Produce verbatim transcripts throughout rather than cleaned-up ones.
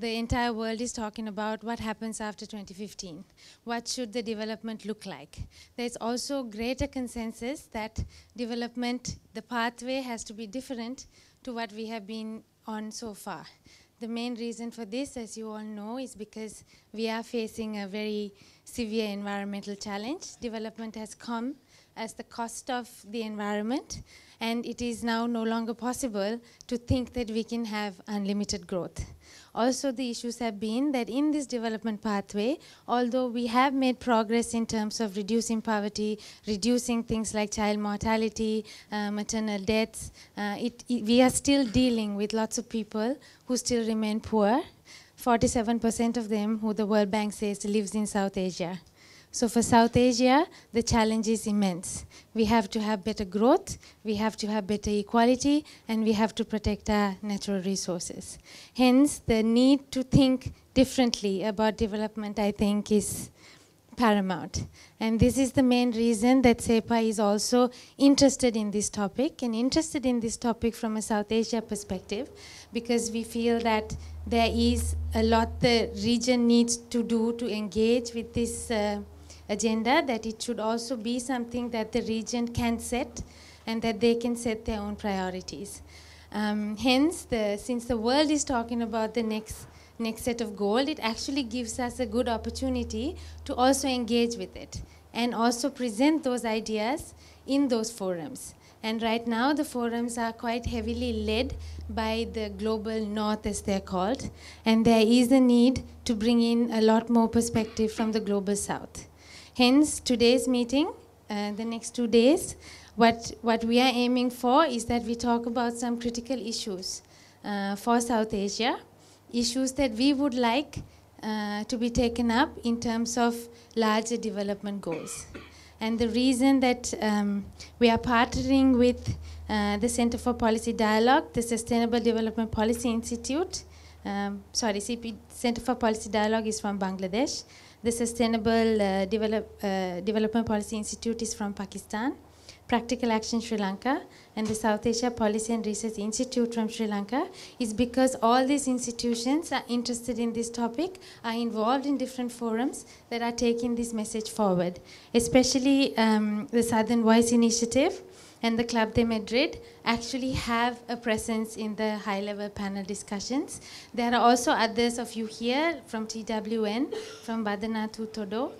the entire world is talking about what happens after twenty fifteen. What should the development look like? There's also greater consensus that development, the pathway has to be different to what we have been on so far. The main reason for this, as you all know, is because we are facing a very severe environmental challenge. Development has come as the cost of the environment, and it is now no longer possible to think that we can have unlimited growth. Also, the issues have been that in this development pathway, although we have made progress in terms of reducing poverty, reducing things like child mortality, uh, maternal deaths, uh, it, it, we are still dealing with lots of people who still remain poor, forty-seven percent of them who the World Bank says lives in South Asia. So for South Asia, the challenge is immense. We have to have better growth, we have to have better equality, and we have to protect our natural resources. Hence, the need to think differently about development, I think, is paramount. And this is the main reason that SEPA is also interested in this topic, and interested in this topic from a South Asia perspective, because we feel that there is a lot the region needs to do to engage with this uh, agenda, that it should also be something that the region can set, and that they can set their own priorities. Um, hence, the, since the world is talking about the next, next set of goals, it actually gives us a good opportunity to also engage with it, and also present those ideas in those forums. And right now, the forums are quite heavily led by the Global North, as they're called. And there is a need to bring in a lot more perspective from the Global South. Hence, today's meeting, uh, the next two days, what, what we are aiming for is that we talk about some critical issues uh, for South Asia, issues that we would like uh, to be taken up in terms of larger development goals. And the reason that um, we are partnering with uh, the Center for Policy Dialogue, the Sustainable Development Policy Institute, um, sorry, C P, Center for Policy Dialogue is from Bangladesh. The Sustainable uh, Develop, uh, Development Policy Institute is from Pakistan. Practical Action Sri Lanka and the South Asia Policy and Research Institute from Sri Lanka, is because all these institutions are interested in this topic, are involved in different forums that are taking this message forward. Especially um, the Southern Voice Initiative and the Club de Madrid actually have a presence in the high-level panel discussions. There are also others of you here from T W N, from Badena to Todo,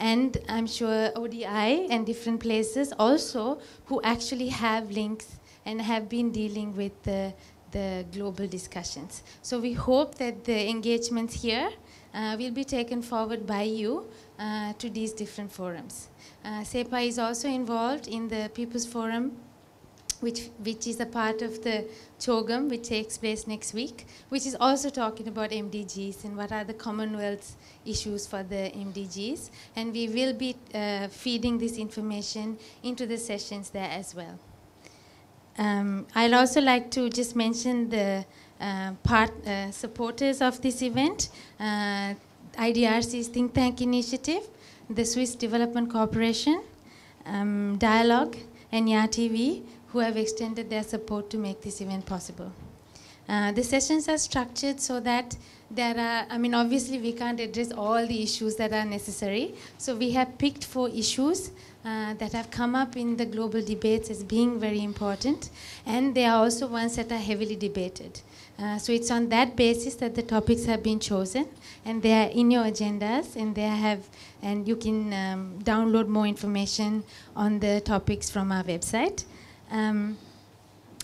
and I'm sure O D I and different places also, who actually have links and have been dealing with the, the global discussions. So we hope that the engagements here uh, will be taken forward by you uh, to these different forums. Uh, SEPA is also involved in the People's Forum, which, which is a part of the CHOGAM, which takes place next week, which is also talking about M D Gs and what are the Commonwealth's issues for the M D Gs. And we will be uh, feeding this information into the sessions there as well. Um, I'd also like to just mention the uh, part, uh, supporters of this event, uh, I D R C's Think Tank Initiative, the Swiss Development Corporation, um, Dialogue, and Y A R T V, who have extended their support to make this event possible. Uh, the sessions are structured so that there are, I mean, obviously we can't address all the issues that are necessary. So we have picked four issues uh, that have come up in the global debates as being very important. And they are also ones that are heavily debated. Uh, so it's on that basis that the topics have been chosen. And they are in your agendas, and they have, and you can um, download more information on the topics from our website. Um,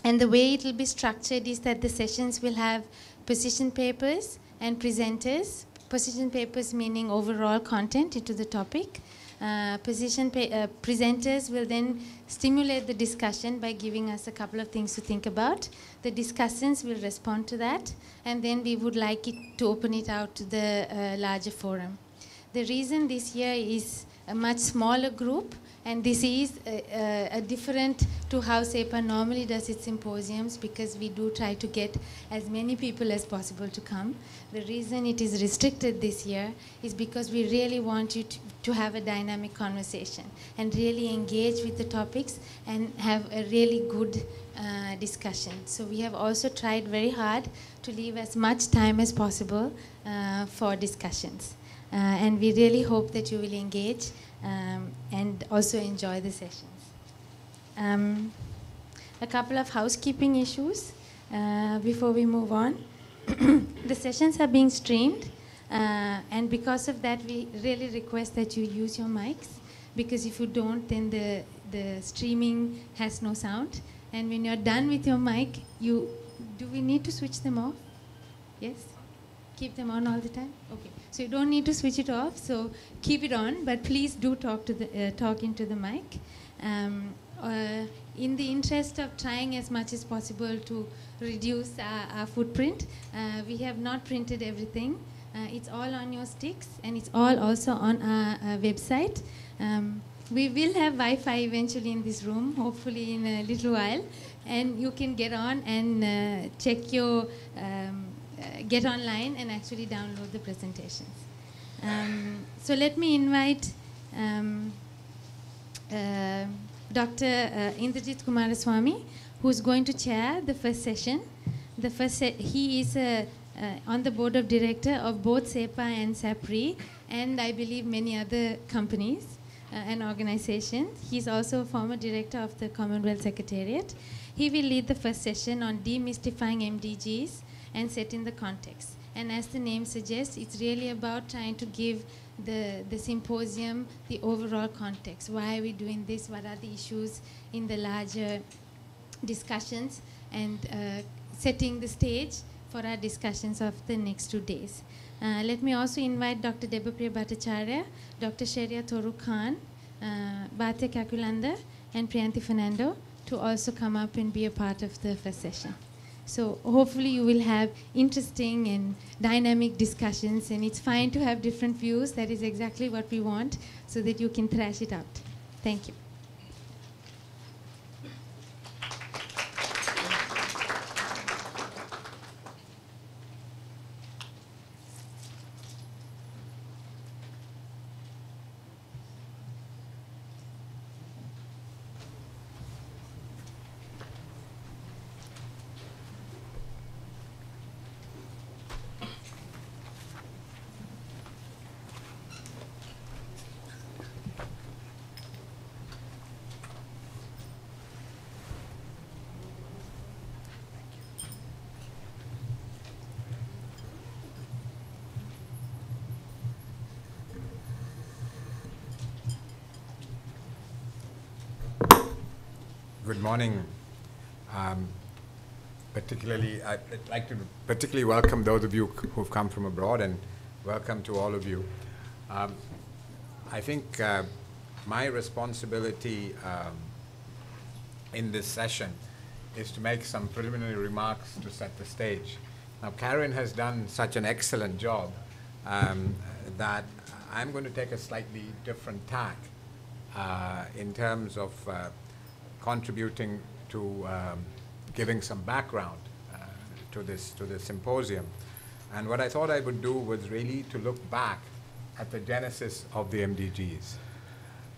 and the way it will be structured is that the sessions will have position papers and presenters. Position papers meaning overall content into the topic. Uh, position pa uh, presenters will then stimulate the discussion by giving us a couple of things to think about. The discussants will respond to that, and then we would like it to open it out to the uh, larger forum. The reason this year is a much smaller group, and this is a, a, a different to how SEPA normally does its symposiums, because we do try to get as many people as possible to come. The reason it is restricted this year is because we really want you to, to have a dynamic conversation and really engage with the topics and have a really good uh, discussion. So we have also tried very hard to leave as much time as possible uh, for discussions. Uh, and we really hope that you will engage um, and also enjoy the sessions. Um, a couple of housekeeping issues uh, before we move on. The sessions are being streamed, uh, and because of that we really request that you use your mics, because if you don't, then the, the streaming has no sound. And when you're done with your mic, you do we need to switch them off? Yes? Keep them on all the time? Okay. So you don't need to switch it off, so keep it on, but please do talk, to the, uh, talk into the mic. Um, Uh, in the interest of trying as much as possible to reduce our, our footprint, uh, we have not printed everything. Uh, it's all on your sticks, and it's all also on our, our website. Um, we will have Wi-Fi eventually in this room, hopefully in a little while, and you can get on and uh, check your, um, uh, get online and actually download the presentations. Um, so let me invite um, uh, Doctor Uh, Indrajit Coomaraswamy, who is going to chair the first session. The first se he is uh, uh, on the board of director of both SEPA and SAPRI, and I believe many other companies uh, and organizations. He is also a former director of the Commonwealth Secretariat. He will lead the first session on demystifying M D Gs and setting the context. And as the name suggests, it's really about trying to give the, the symposium the overall context. Why are we doing this? What are the issues in the larger discussions? And uh, setting the stage for our discussions of the next two days. Uh, let me also invite Doctor Debapriya Bhattacharya, Doctor Shehryar Toru Khan, uh, Bhathiya Kekulanda, and Priyanti Fernando to also come up and be a part of the first session. So hopefully you will have interesting and dynamic discussions, and it's fine to have different views. That is exactly what we want, so that you can thrash it out. Thank you. Good morning. Um, particularly, I'd like to particularly welcome those of you who've come from abroad, and welcome to all of you. Um, I think uh, my responsibility um, in this session is to make some preliminary remarks to set the stage. Now, Karin has done such an excellent job um, that I'm going to take a slightly different tack uh, in terms of uh, contributing to um, giving some background uh, to this to this symposium. And what I thought I would do was really to look back at the genesis of the M D Gs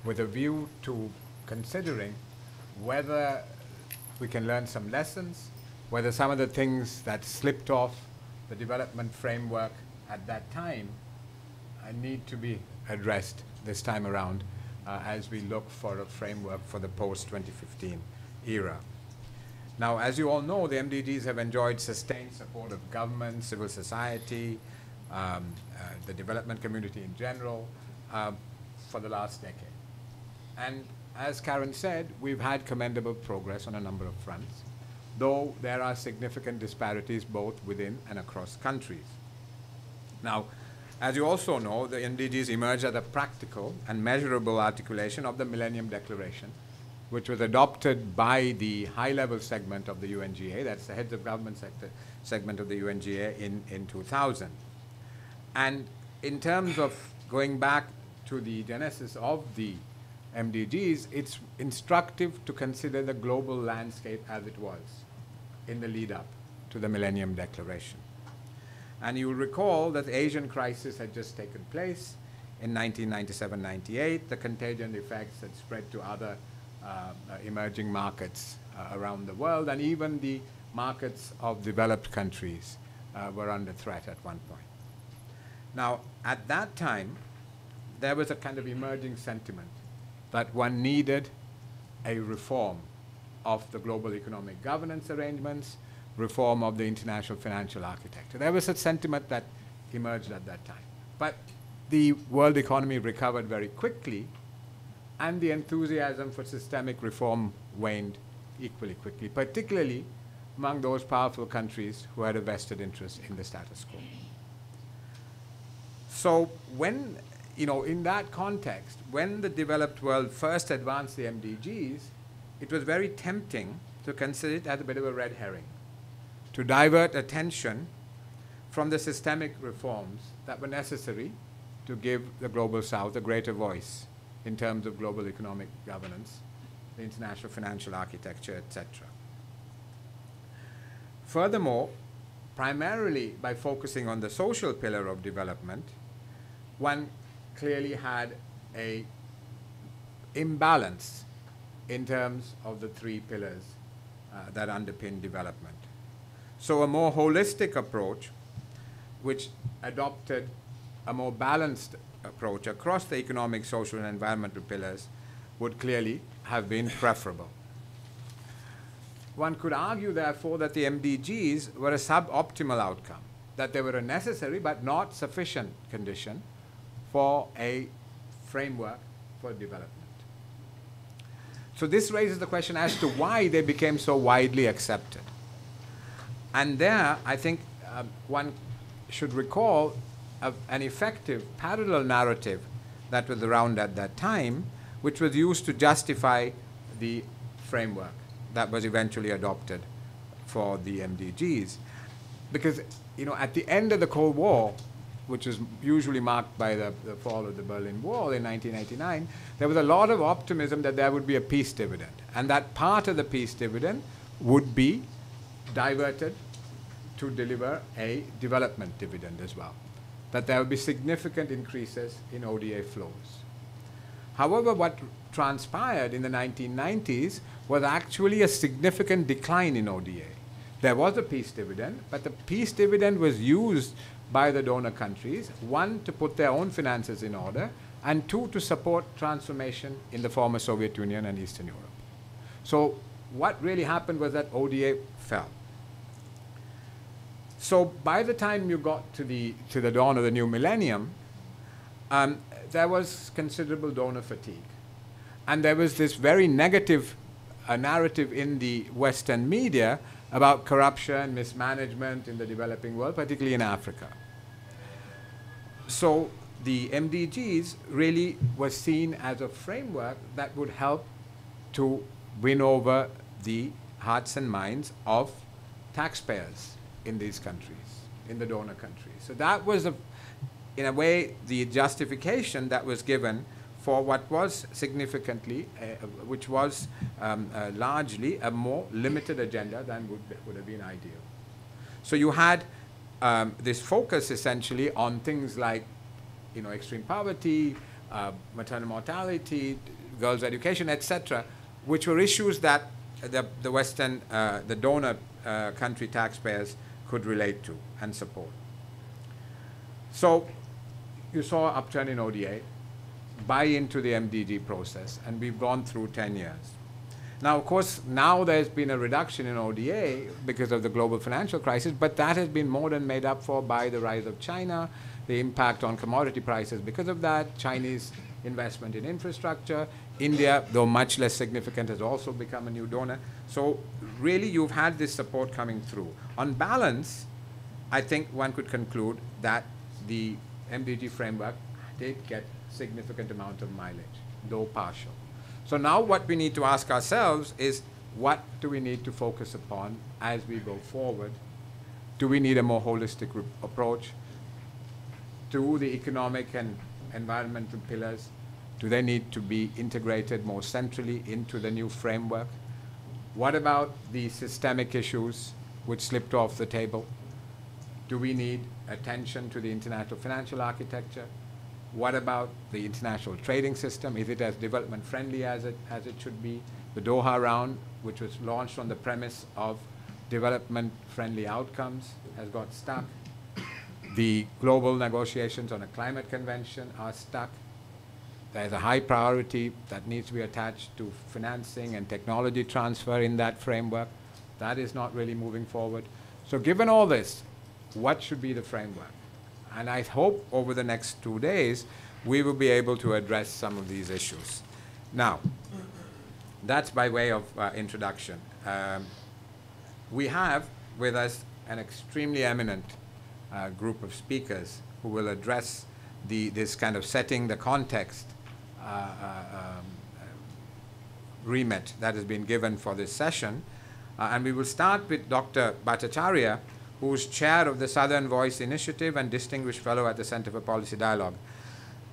with a view to considering whether we can learn some lessons, whether some of the things that slipped off the development framework at that time uh, need to be addressed this time around, Uh, as we look for a framework for the post twenty fifteen era. Now, as you all know, the M D Gs have enjoyed sustained support of government, civil society, um, uh, the development community in general, uh, for the last decade. And as Karin said, we've had commendable progress on a number of fronts, though there are significant disparities both within and across countries. Now, as you also know, the M D Gs emerged as a practical and measurable articulation of the Millennium Declaration, which was adopted by the high-level segment of the U N G A, that's the heads of government sector segment of the U N G A in, in two thousand. And in terms of going back to the genesis of the M D Gs, it's instructive to consider the global landscape as it was in the lead up to the Millennium Declaration. And you will recall that the Asian crisis had just taken place in nineteen ninety-seven ninety-eight. The contagion effects had spread to other uh, emerging markets uh, around the world, and even the markets of developed countries uh, were under threat at one point. Now, at that time, there was a kind of emerging sentiment that one needed a reform of the global economic governance arrangements, reform of the international financial architecture. There was a sentiment that emerged at that time. But the world economy recovered very quickly, and the enthusiasm for systemic reform waned equally quickly, particularly among those powerful countries who had a vested interest in the status quo. So when, you know, in that context, when the developed world first advanced the M D Gs, it was very tempting to consider it as a bit of a red herring, to divert attention from the systemic reforms that were necessary to give the Global South a greater voice in terms of global economic governance, the international financial architecture, et cetera. Furthermore, primarily by focusing on the social pillar of development, one clearly had an imbalance in terms of the three pillars uh, that underpin development. So a more holistic approach, which adopted a more balanced approach across the economic, social, and environmental pillars, would clearly have been preferable. One could argue, therefore, that the M D Gs were a suboptimal outcome, that they were a necessary but not sufficient condition for a framework for development. So this raises the question as to why they became so widely accepted. And there, I think uh, one should recall a, an effective parallel narrative that was around at that time, which was used to justify the framework that was eventually adopted for the M D Gs. Because, you know, at the end of the Cold War, which is usually marked by the, the fall of the Berlin Wall in nineteen ninety-nine, there was a lot of optimism that there would be a peace dividend, and that part of the peace dividend would be diverted to deliver a development dividend as well, that there would be significant increases in O D A flows. However, what transpired in the nineteen nineties was actually a significant decline in O D A. There was a peace dividend, but the peace dividend was used by the donor countries, one, to put their own finances in order, and two, to support transformation in the former Soviet Union and Eastern Europe. So what really happened was that O D A fell. So by the time you got to the, to the dawn of the new millennium, um, there was considerable donor fatigue. And there was this very negative uh, narrative in the Western media about corruption, mismanagement in the developing world, particularly in Africa. So the M D Gs really were seen as a framework that would help to win over the hearts and minds of taxpayers in these countries, in the donor countries. So that was, a, in a way, the justification that was given for what was significantly, uh, which was um, uh, largely a more limited agenda than would, would have been ideal. So you had um, this focus essentially on things like, you know, extreme poverty, uh, maternal mortality, girls' education, et cetera, which were issues that the, the Western, uh, the donor uh, country taxpayers could relate to and support. So you saw an upturn in O D A, buy into the M D G process, and we've gone through ten years. Now, of course, now there's been a reduction in O D A because of the global financial crisis, but that has been more than made up for by the rise of China, the impact on commodity prices because of that, Chinese investment in infrastructure. India, though much less significant, has also become a new donor. So really, you've had this support coming through. On balance, I think one could conclude that the M D G framework did get significant amount of mileage, though partial. So now what we need to ask ourselves is, what do we need to focus upon as we go forward? Do we need a more holistic approach to the economic and environmental pillars? Do they need to be integrated more centrally into the new framework? What about the systemic issues which slipped off the table? Do we need attention to the international financial architecture? What about the international trading system? Is it as development-friendly as it, as it should be? The Doha Round, which was launched on the premise of development-friendly outcomes, has got stuck. The global negotiations on a climate convention are stuck. There's a high priority that needs to be attached to financing and technology transfer in that framework. That is not really moving forward. So given all this, what should be the framework? And I hope over the next two days, we will be able to address some of these issues. Now, that's by way of uh, introduction. Um, we have with us an extremely eminent uh, group of speakers who will address the, this kind of setting the context uh, uh, um, remit that has been given for this session. Uh, and we will start with Doctor Bhattacharya, who is chair of the Southern Voice Initiative and distinguished fellow at the Center for Policy Dialogue.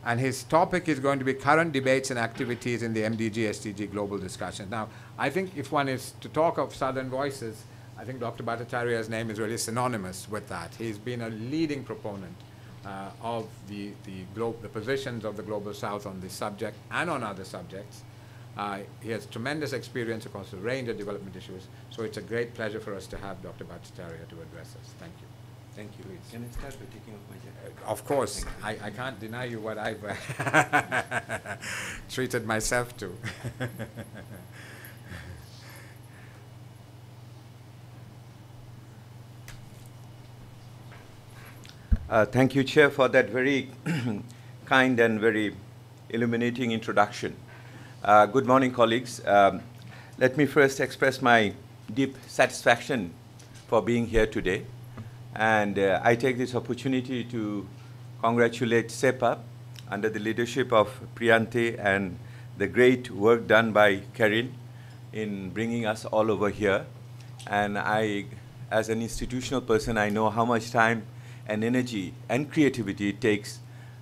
And his topic is going to be current debates and activities in the M D G S D G global discussion. Now, I think if one is to talk of Southern Voices, I think Doctor Bhattacharya's name is really synonymous with that. He's been a leading proponent uh, of the, the, glo the positions of the Global South on this subject and on other subjects. Uh, he has tremendous experience across a range of development issues, so it's a great pleasure for us to have Doctor Bhattacharya to address us. Thank you. Thank you. Please. Can I start by taking off my jacket? Uh, of course. I, I can't deny you what I've uh, treated myself to. uh, thank you, Chair, for that very kind and very illuminating introduction. Uh, good morning, colleagues. Um, let me first express my deep satisfaction for being here today. And uh, I take this opportunity to congratulate SEPA under the leadership of Priyanti and the great work done by Karin in bringing us all over here. And I, as an institutional person, I know how much time and energy and creativity it takes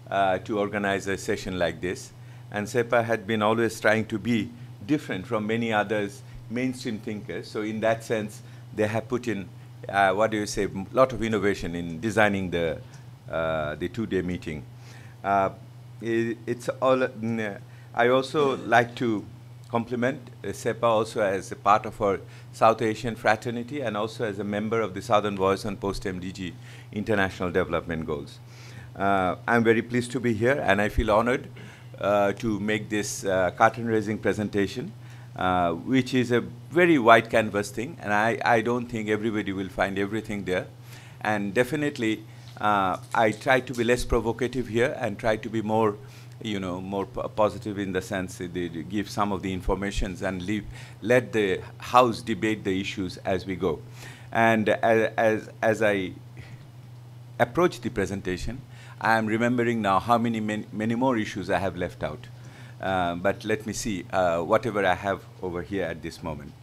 uh, to organize a session like this. And SEPA had been always trying to be different from many others, mainstream thinkers. So in that sense, they have put in, uh, what do you say, a lot of innovation in designing the, uh, the two-day meeting. Uh, it, it's all, uh, I also like to compliment uh, SEPA also as a part of our South Asian fraternity and also as a member of the Southern Voice on post-M D G International Development Goals. Uh, I'm very pleased to be here and I feel honored Uh, to make this uh, curtain-raising presentation, uh, which is a very wide canvas thing, and I, I don't think everybody will find everything there. And definitely, uh, I try to be less provocative here and try to be more, you know, more positive in the sense that they give some of the informations and leave, let the House debate the issues as we go. And as, as, as I approach the presentation, I am remembering now how many, many, many more issues I have left out. Uh, but let me see uh, whatever I have over here at this moment.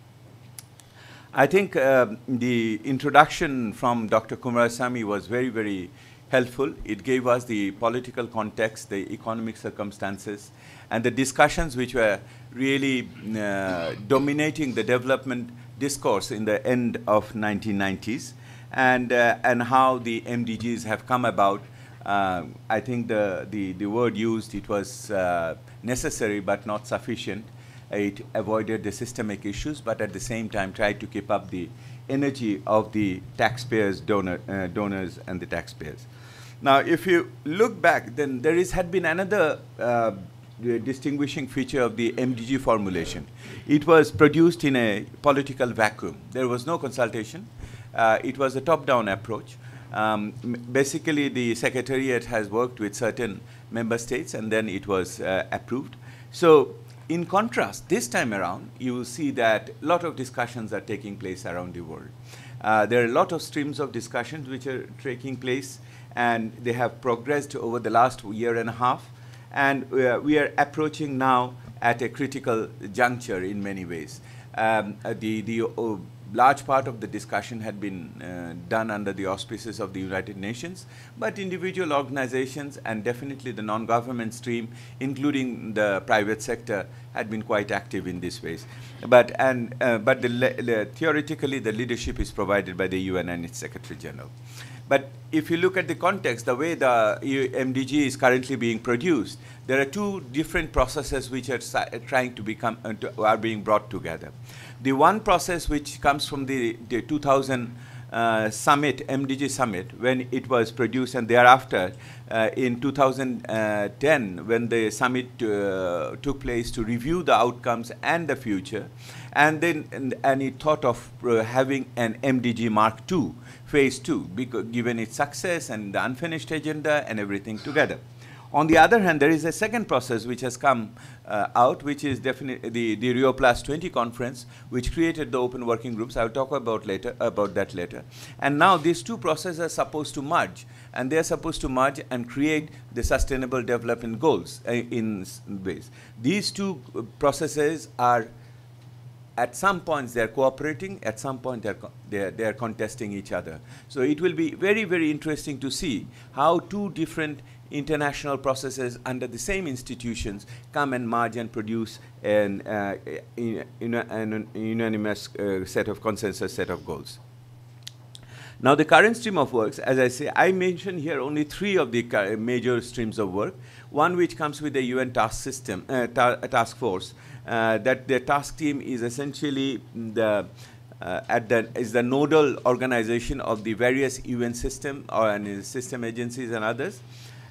I think uh, the introduction from Doctor Coomaraswamy was very, very helpful. It gave us the political context, the economic circumstances, and the discussions which were really uh, dominating the development discourse in the end of nineteen nineties, and, uh, and how the M D Gs have come about. Uh, I think the, the, the word used, it was uh, necessary but not sufficient. It avoided the systemic issues, but at the same time tried to keep up the energy of the taxpayers, donor, uh, donors and the taxpayers. Now, if you look back, then there is, had been another uh, distinguishing feature of the M D G formulation. It was produced in a political vacuum. There was no consultation. Uh, it was a top-down approach. Um, basically, the Secretariat has worked with certain member states and then it was uh, approved. So, in contrast, this time around, you will see that a lot of discussions are taking place around the world. Uh, there are a lot of streams of discussions which are taking place and they have progressed over the last year and a half. And we are, we are approaching now at a critical juncture in many ways. Um, the the uh, large part of the discussion had been uh, done under the auspices of the United Nations, but individual organizations and definitely the non-government stream, including the private sector, had been quite active in this space. But, and, uh, but the le le theoretically, the leadership is provided by the U N and its Secretary General. But if you look at the context, the way the M D G is currently being produced, there are two different processes which are trying to become, uh, to, are being brought together. The one process which comes from the, the two thousand uh, summit, M D G summit, when it was produced, and thereafter uh, in two thousand ten, when the summit uh, took place to review the outcomes and the future, and then and, and it thought of uh, having an M D G Mark two. Phase two, because given its success and the unfinished agenda and everything together. On the other hand, there is a second process which has come uh, out, which is definitely the, the Rio Plus twenty conference, which created the open working groups. I'll talk about later about that later. And now these two processes are supposed to merge, and they are supposed to merge and create the Sustainable Development Goals uh, in ways. These two processes are. At some points they're cooperating, at some point they're, co they're, they're contesting each other. So it will be very, very interesting to see how two different international processes under the same institutions come and merge and produce an, uh, in, in, an unanimous uh, set of consensus set of goals. Now the current stream of works, as I say, I mentioned here only three of the major streams of work. One which comes with the U N task system, uh, ta task force, Uh, that the task team is essentially the uh, at the is the nodal organization of the various U N system or and system agencies and others,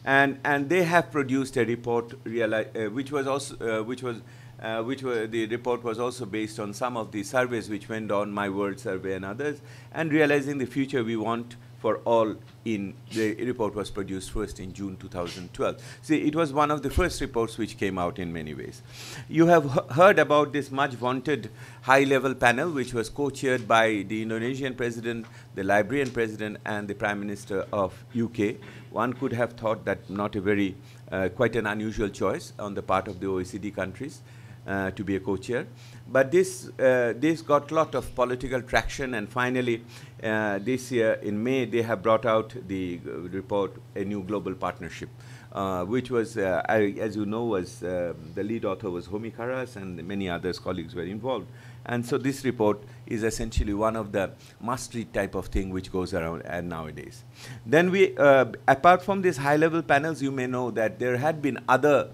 and and they have produced a report, uh, which was also uh, which was uh, which were the report was also based on some of the surveys which went on, My World survey and others, and Realizing the Future We Want for All. In the report was produced first in June two thousand twelve. See, it was one of the first reports which came out in many ways. You have heard about this much vaunted high-level panel, which was co-chaired by the Indonesian president, the Liberian president, and the Prime Minister of U K. One could have thought that not a very, uh, quite an unusual choice on the part of the O E C D countries uh, to be a co-chair. But this, uh, this got a lot of political traction, and finally uh, this year in May they have brought out the uh, report, A New Global Partnership, uh, which was, uh, I, as you know, was uh, the lead author was Homi Karas, and many others colleagues were involved. And so this report is essentially one of the must-read type of thing which goes around and nowadays. Then we, uh, apart from these high-level panels, you may know that there had been other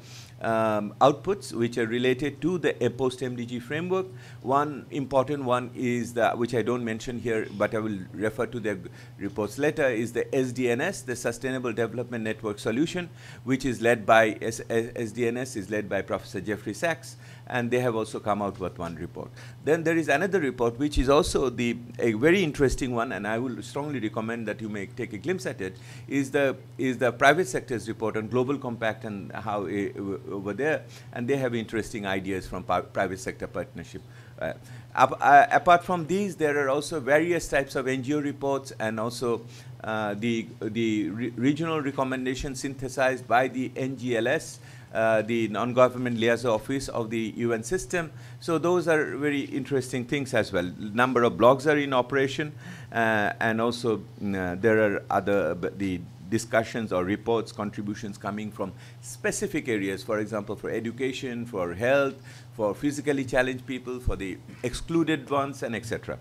Um, outputs which are related to the post-M D G framework. One important one is the, which I don't mention here, but I will refer to the reports later, is the S D N S, the Sustainable Development Network Solution, which is led by, S S S D N S is led by Professor Jeffrey Sachs, and they have also come out with one report. Then there is another report, which is also the, a very interesting one, and I will strongly recommend that you may take a glimpse at it, is the, is the private sector's report on Global Compact and how it, over there, and they have interesting ideas from private sector partnership. Uh, ap uh, apart from these, there are also various types of N G O reports, and also uh, the, the re regional recommendations synthesized by the N G L S, uh, the non-government liaison office of the U N system. So those are very interesting things as well. Number of blogs are in operation, uh, and also uh, there are other, the discussions or reports, contributions coming from specific areas, for example, for education, for health, for physically challenged people, for the excluded ones, and et cetera.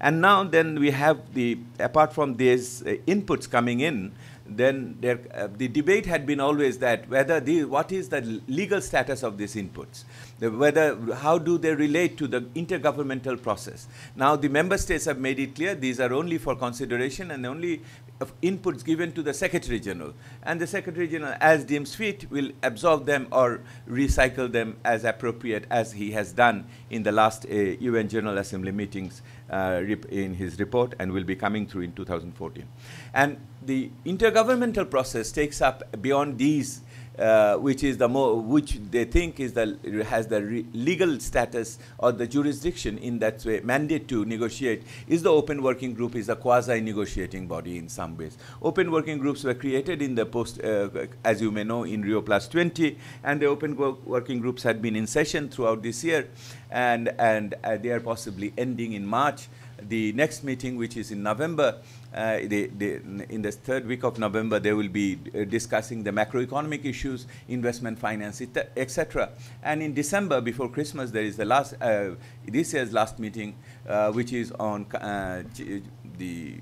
And now then we have the, apart from these uh, inputs coming in, then there, uh, the debate had been always that whether the, what is the legal status of these inputs, the, whether how do they relate to the intergovernmental process. Now the member states have made it clear these are only for consideration and only of inputs given to the Secretary General, and the Secretary General, as deems fit, will absorb them or recycle them as appropriate, as he has done in the last uh, U N General Assembly meetings uh, in his report, and will be coming through in two thousand fourteen. And the intergovernmental process takes up beyond these, uh, which is the more, which they think is the has the re legal status or the jurisdiction in that way mandate to negotiate. Is the open working group is a quasi negotiating body in some ways. Open working groups were created in the post, uh, as you may know, in Rio Plus twenty, and the open working groups had been in session throughout this year, and and uh, they are possibly ending in March. the next meeting, which is in November, uh, the, the, in the third week of November, they will be uh, discussing the macroeconomic issues, investment finance, et cetera. And in December, before Christmas, there is the last, uh, this year's last meeting, uh, which is on uh, the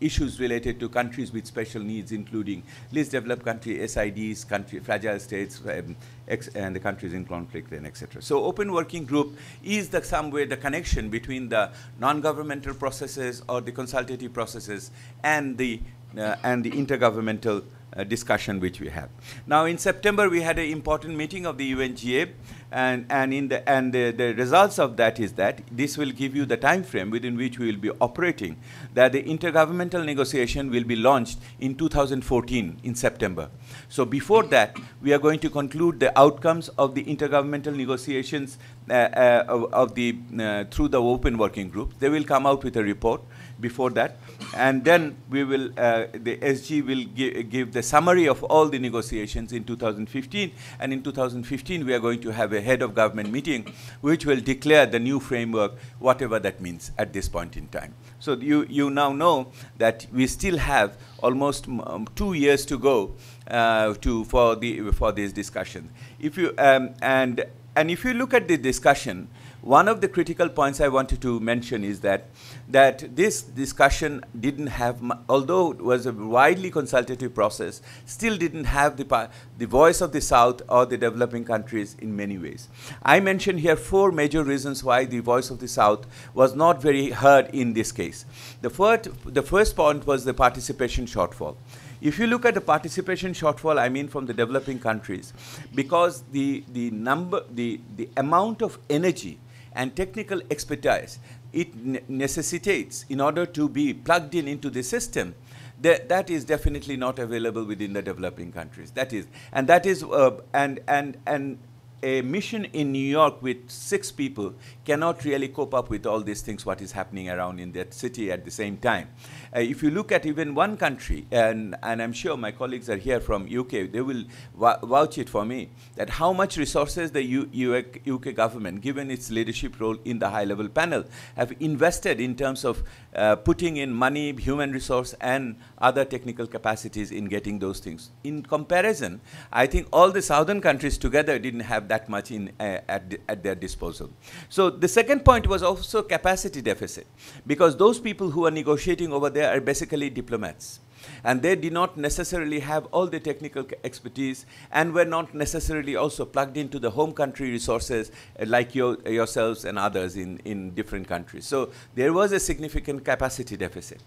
issues related to countries with special needs, including least developed countries, S I Ds, country, fragile states, um, ex and the countries in conflict, and et cetera. So open working group is the, some way the connection between the non-governmental processes or the consultative processes and the, uh, and the intergovernmental Uh, discussion which we have. Now in September we had an important meeting of the U N G A, and, and, in the, and the, the results of that is that this will give you the time frame within which we will be operating, that the intergovernmental negotiation will be launched in two thousand fourteen in September. So before that we are going to conclude the outcomes of the intergovernmental negotiations uh, uh, of, of the, uh, through the open working group. They will come out with a report before that, and then we will, uh, the S G will gi give the summary of all the negotiations in two thousand fifteen, and in two thousand fifteen we are going to have a head of government meeting which will declare the new framework, whatever that means at this point in time. So you, you now know that we still have almost um, two years to go uh, to, for, the, for this discussion. If you, um, and, and if you look at the discussion, one of the critical points I wanted to mention is that that this discussion didn't have, although it was a widely consultative process, still didn't have the, the voice of the South or the developing countries in many ways. I mentioned here four major reasons why the voice of the South was not very heard in this case. The first, the first point was the participation shortfall. If you look at the participation shortfall, I mean from the developing countries, because the, the, number, the, the amount of energy and technical expertise it necessitates in order to be plugged in into the system, that, that is definitely not available within the developing countries. That is, and that is, uh, and, and, and a mission in New York with six people cannot really cope up with all these things, what is happening around in that city at the same time. Uh, if you look at even one country, and, and I'm sure my colleagues are here from U K, they will vouch it for me, that how much resources the U U U K government, given its leadership role in the high-level panel, have invested in terms of uh, putting in money, human resource, and other technical capacities in getting those things. In comparison, I think all the southern countries together didn't have that much in, uh, at, the, at their disposal. So the second point was also capacity deficit, because those people who are negotiating over there are basically diplomats, and they did not necessarily have all the technical expertise and were not necessarily also plugged into the home country resources uh, like your, yourselves and others in, in different countries. So there was a significant capacity deficit.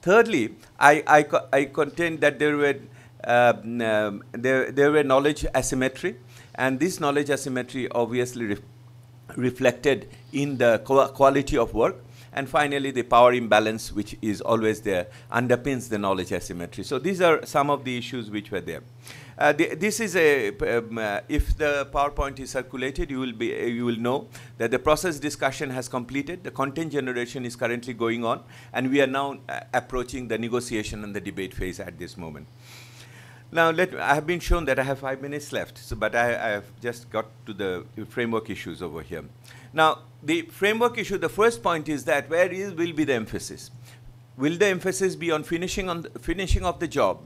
Thirdly, I, I, co I contend that there were, uh, um, there, there were knowledge asymmetry. And this knowledge asymmetry obviously re reflected in the co quality of work. And finally, the power imbalance, which is always there, underpins the knowledge asymmetry. So these are some of the issues which were there. Uh, the, this is a, um, uh, if the PowerPoint is circulated, you will, be, uh, you will know that the process discussion has completed, the content generation is currently going on, and we are now uh, approaching the negotiation and the debate phase at this moment. Now, let, I have been shown that I have five minutes left, so, but I, I have just got to the framework issues over here. Now, the framework issue, the first point is that where is, will be the emphasis? Will the emphasis be on finishing, on the, finishing of the job,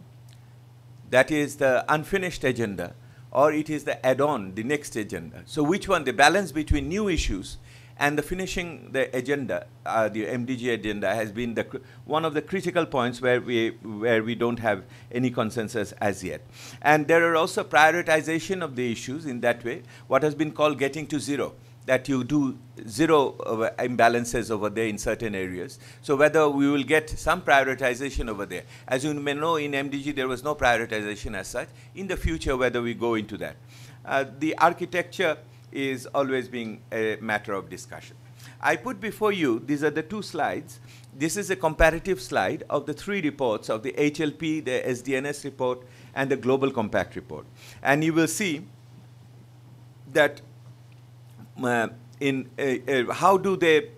that is the unfinished agenda, or it is the add-on, the next agenda? So which one, the balance between new issues and the finishing the agenda, uh, the M D G agenda, has been the cr one of the critical points where we, where we don't have any consensus as yet. And there are also prioritization of the issues in that way, what has been called getting to zero, that you do zero over imbalances over there in certain areas. So whether we will get some prioritization over there. As you may know, in M D G there was no prioritization as such. In the future, whether we go into that. Uh, the architecture is always being a matter of discussion. I put before you, these are the two slides. This is a comparative slide of the three reports of the H L P, the S D N S report, and the Global Compact report. And you will see that uh, in uh, uh, how do they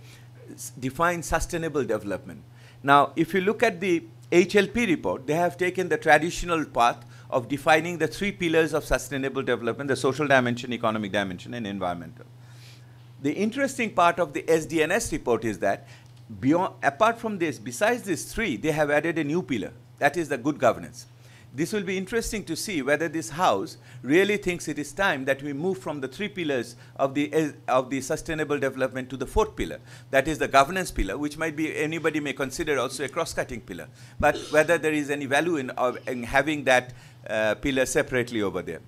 define sustainable development. Now, if you look at the H L P report, they have taken the traditional path of defining the three pillars of sustainable development, the social dimension, economic dimension, and environmental. The interesting part of the S D N S report is that Beyond, apart from this, besides these three, they have added a new pillar, that is the good governance. This will be interesting to see whether this House really thinks it is time that we move from the three pillars of the, of the sustainable development to the fourth pillar, that is the governance pillar, which might be, anybody may consider also a cross-cutting pillar, but whether there is any value in, of, in having that uh, pillar separately over there.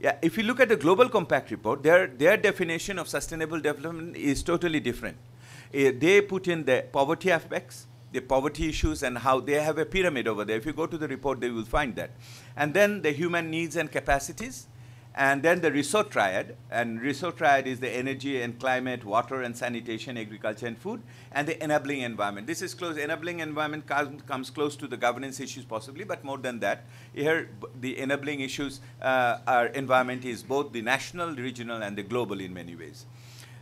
Yeah, if you look at the Global Compact report, their, their definition of sustainable development is totally different. Uh, they put in the poverty aspects, the poverty issues, and how they have a pyramid over there. If you go to the report, they will find that. And then the human needs and capacities, and then the resource triad. And resource triad is the energy and climate, water and sanitation, agriculture and food, and the enabling environment. This is close. Enabling environment comes, comes close to the governance issues possibly, but more than that. Here, the enabling issues, uh, our environment is both the national, regional, and the global in many ways.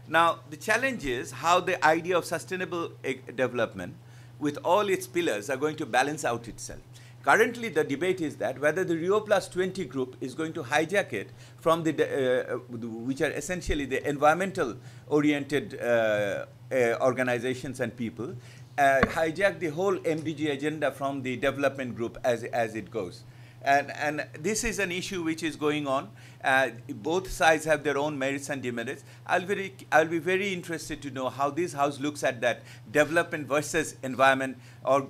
Now, the challenge is how the idea of sustainable development with all its pillars are going to balance out itself. Currently, the debate is that whether the Rio plus twenty group is going to hijack it from the, uh, which are essentially the environmental-oriented uh, uh, organizations and people, uh, hijack the whole M D G agenda from the development group as, as it goes. And, and this is an issue which is going on. Uh, both sides have their own merits and demerits. I'll, very, I'll be very interested to know how this House looks at that development versus environment, or,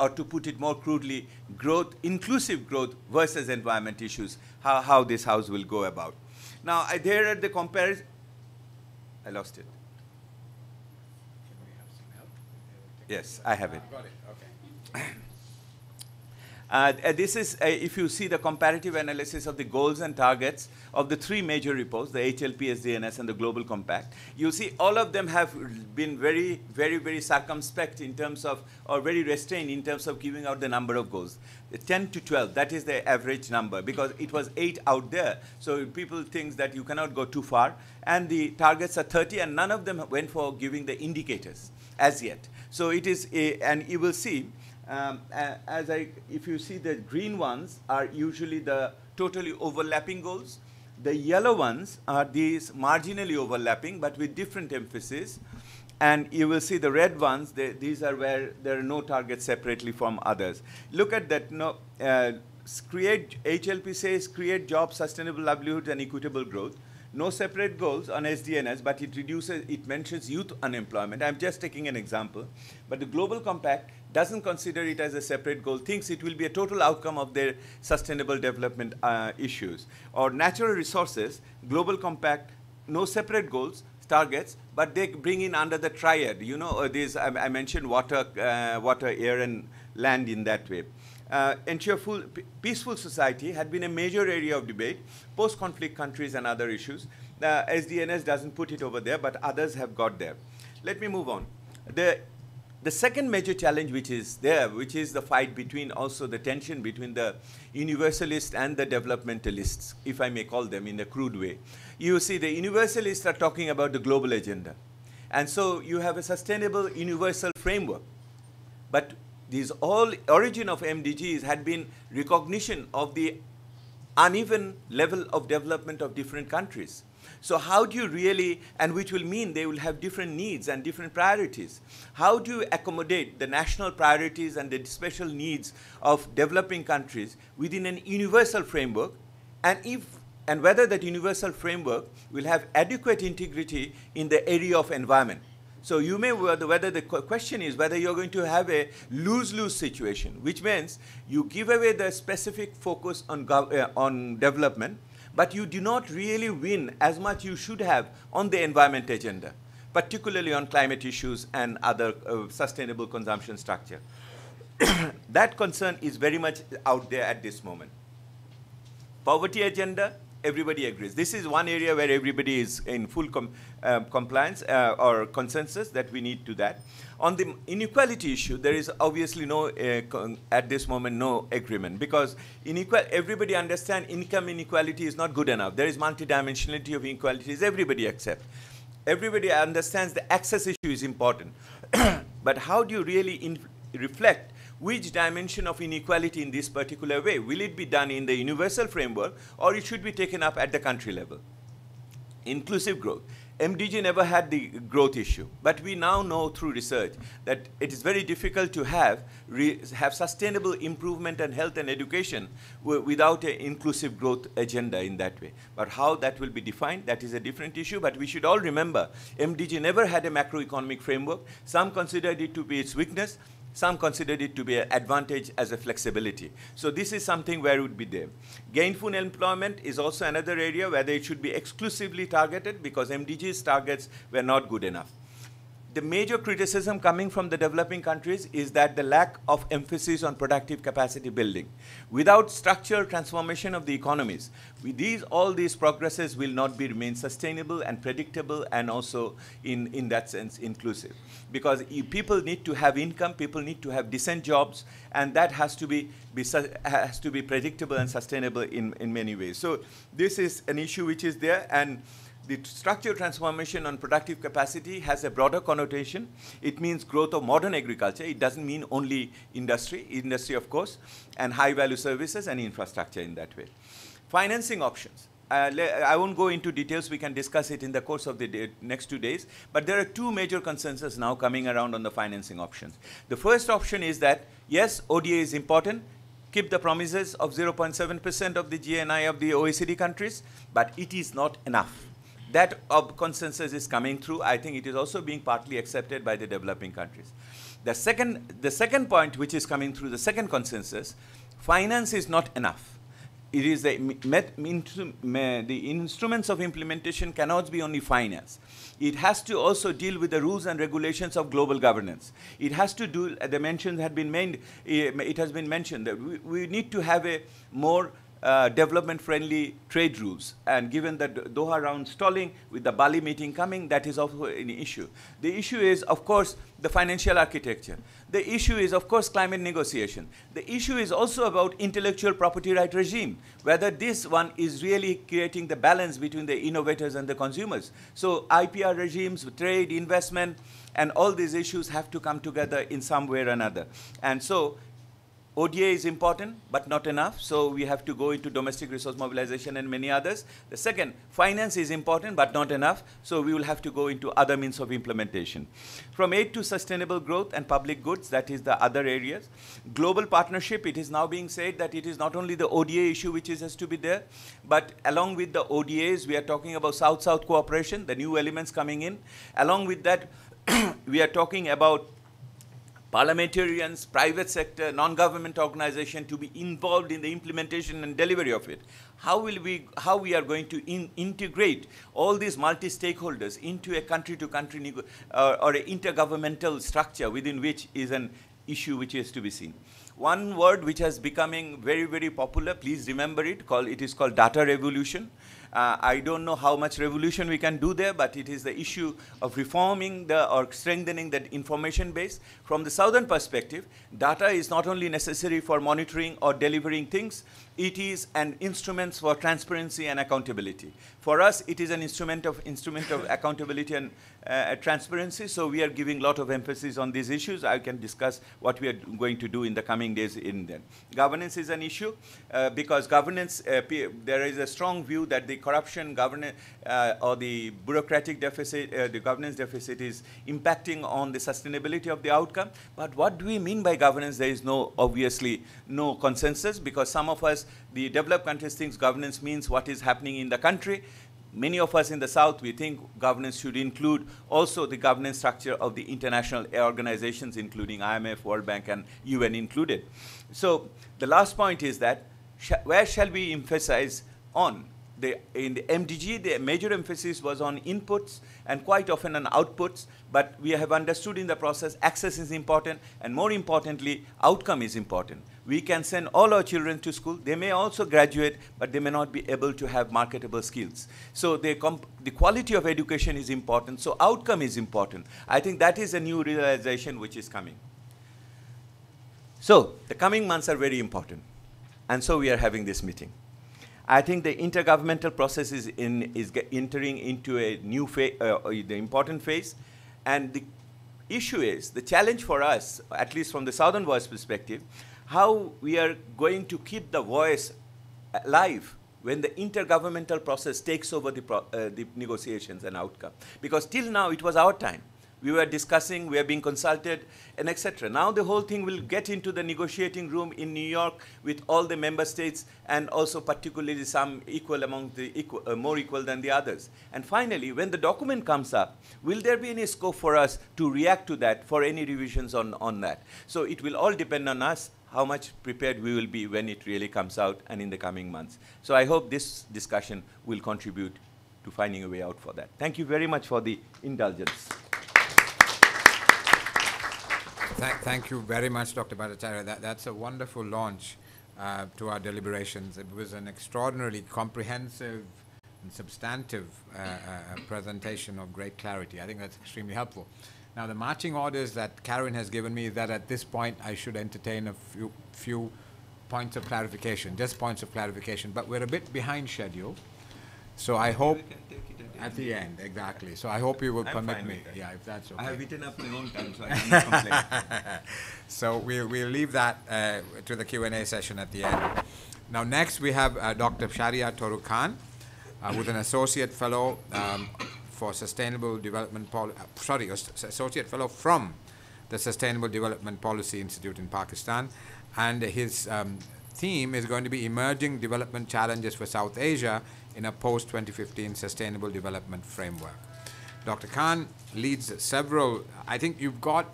or to put it more crudely, growth, inclusive growth versus environment issues, how, how this House will go about. Now, I, there are the comparison. I lost it. Can we have some help? Yes, I have it. Got it. Okay. Uh, this is, uh, if you see the comparative analysis of the goals and targets of the three major reports, the H L P, S D N S, and the Global Compact, you see all of them have been very, very, very circumspect in terms of, or very restrained in terms of giving out the number of goals. ten to twelve, that is the average number, because it was eight out there. So people think that you cannot go too far. And the targets are thirty, and none of them went for giving the indicators as yet. So it is, a, and you will see, Um, as I, if you see the green ones are usually the totally overlapping goals. The yellow ones are these marginally overlapping, but with different emphasis. And you will see the red ones, they, these are where there are no targets separately from others. Look at that. No, uh, create, H L P says create jobs, sustainable livelihoods, and equitable growth. No separate goals on S D Ns, but it reduces, it mentions youth unemployment. I'm just taking an example. But the Global Compact doesn't consider it as a separate goal, thinks it will be a total outcome of their sustainable development uh, issues. Or natural resources, Global Compact, no separate goals, targets, but they bring in under the triad. You know, these, I, I mentioned water, uh, water, air, and land in that way. Uh, ensure full, peaceful society had been a major area of debate, post-conflict countries and other issues. Uh, S D N S doesn't put it over there, but others have got there. Let me move on. The, the second major challenge which is there, which is the fight between, also the tension between the universalists and the developmentalists, if I may call them in a crude way. You see, the universalists are talking about the global agenda. And so you have a sustainable universal framework, but these all origin of M D Gs had been recognition of the uneven level of development of different countries. So how do you really, and which will mean they will have different needs and different priorities. How do you accommodate the national priorities and the special needs of developing countries within an universal framework, and if and whether that universal framework will have adequate integrity in the area of environment. So you may, whether the question is whether you're going to have a lose-lose situation, which means you give away the specific focus on, uh, on development, but you do not really win as much you should have on the environment agenda, particularly on climate issues and other uh, sustainable consumption structure. That concern is very much out there at this moment. Poverty agenda. Everybody agrees. This is one area where everybody is in full com uh, compliance uh, or consensus that we need to that. On the inequality issue, there is obviously no, uh, at this moment, no agreement, because inequal everybody understands income inequality is not good enough. There is multidimensionality of inequalities. Everybody accepts. Everybody understands the access issue is important. But how do you really in reflect which dimension of inequality in this particular way? Will it be done in the universal framework, or it should be taken up at the country level? Inclusive growth. M D G never had the growth issue, but we now know through research that it is very difficult to have re have sustainable improvement in health and education w without an inclusive growth agenda in that way. But how that will be defined, that is a different issue, but we should all remember M D G never had a macroeconomic framework. Some considered it to be its weakness, some considered it to be an advantage as a flexibility. So this is something where it would be there. Gainful employment is also another area whether it should be exclusively targeted because M D G's targets were not good enough. The major criticism coming from the developing countries is that the lack of emphasis on productive capacity building. Without structural transformation of the economies, with these, all these progresses will not be remain sustainable and predictable and also in, in that sense inclusive. Because people need to have income, people need to have decent jobs, and that has to be, be has to be predictable and sustainable in, in many ways. So this is an issue which is there, and the structural transformation on productive capacity has a broader connotation. It means growth of modern agriculture. It doesn't mean only industry, industry of course, and high-value services and infrastructure in that way. Financing options. Uh, I won't go into details. We can discuss it in the course of the day, next two days. But there are two major consensus now coming around on the financing options. The first option is that, yes, O D I is important. Keep the promises of zero point seven percent of the G N I of the O E C D countries, but it is not enough. That of consensus is coming through. I think it is also being partly accepted by the developing countries. The second, the second point which is coming through, the second consensus, finance is not enough. It is the, met, the instruments of implementation cannot be only finance. It has to also deal with the rules and regulations of global governance. It has to do, the mention had been made, it has been mentioned that we, we need to have a more Uh, development-friendly trade rules, and given the Doha Round stalling with the Bali meeting coming, that is also an issue. The issue is, of course, the financial architecture. The issue is, of course, climate negotiation. The issue is also about intellectual property right regime, whether this one is really creating the balance between the innovators and the consumers. So I P R regimes, trade, investment, and all these issues have to come together in some way or another. And so O D A is important, but not enough, so we have to go into domestic resource mobilization and many others. The second, finance is important, but not enough, so we will have to go into other means of implementation. From aid to sustainable growth and public goods, that is the other areas. Global partnership, it is now being said that it is not only the O D A issue which is, has to be there, but along with the O D As, we are talking about South-South cooperation, the new elements coming in. Along with that, we are talking about parliamentarians, private sector, non-government organization to be involved in the implementation and delivery of it. How will we, how we are going to in, integrate all these multi-stakeholders into a country-to-country uh, or an intergovernmental structure within which is an issue which is to be seen. One word which has becoming very, very popular, please remember it, call, it is called data revolution. Uh, I don't know how much revolution we can do there, but it is the issue of reforming the, or strengthening that information base. From the southern perspective, data is not only necessary for monitoring or delivering things, it is an instrument for transparency and accountability. For us, it is an instrument of, instrument of accountability and uh, transparency, so we are giving a lot of emphasis on these issues. I can discuss what we are going to do in the coming days in them. Governance is an issue uh, because governance, uh, there is a strong view that the corruption, governance, uh, or the bureaucratic deficit, uh, the governance deficit is impacting on the sustainability of the outcome. But what do we mean by governance? There is no, obviously, no consensus, because some of us, the developed countries, thinks governance means what is happening in the country. Many of us in the South, we think governance should include also the governance structure of the international organizations, including I M F, World Bank, and U N included. So the last point is that, sh where shall we emphasize on? The, in the M D G, the major emphasis was on inputs and quite often on outputs, but we have understood in the process access is important, and more importantly, outcome is important. We can send all our children to school. They may also graduate, but they may not be able to have marketable skills. So they comp the quality of education is important, so outcome is important. I think that is a new realization which is coming. So the coming months are very important, and so we are having this meeting. I think the intergovernmental process is, in, is entering into a new phase, uh, the important phase. And the issue is, the challenge for us, at least from the Southern Voice perspective, how we are going to keep the voice alive when the intergovernmental process takes over the, pro uh, the negotiations and outcome. Because till now, it was our time. We were discussing, we are being consulted, and et cetera. Now the whole thing will get into the negotiating room in New York with all the member states, and also particularly some equal among the equal, uh, more equal than the others. And finally, when the document comes up, will there be any scope for us to react to that for any revisions on, on that? So it will all depend on us, how much prepared we will be when it really comes out and in the coming months. So I hope this discussion will contribute to finding a way out for that. Thank you very much for the indulgence. Thank, thank you very much, Doctor Bhattacharya. That, that's a wonderful launch uh, to our deliberations. It was an extraordinarily comprehensive and substantive uh, uh, presentation of great clarity. I think that's extremely helpful. Now, the marching orders that Karin has given me is that at this point I should entertain a few, few points of clarification, just points of clarification. But we're a bit behind schedule, so I hope... At the end, exactly. So I hope you will I'm permit me. Yeah, if that's okay. I have eaten up my own time, so I cannot complain. So we'll, we'll leave that uh, to the Q and A session at the end. Now, next we have uh, Doctor Shehryar Toru Khan, uh, with an associate fellow um, for Sustainable Development Poli uh, sorry, associate fellow from the Sustainable Development Policy Institute in Pakistan, and his um, theme is going to be Emerging Development Challenges for South Asia in a post twenty fifteen Sustainable Development Framework. Doctor Khan leads several, I think you've got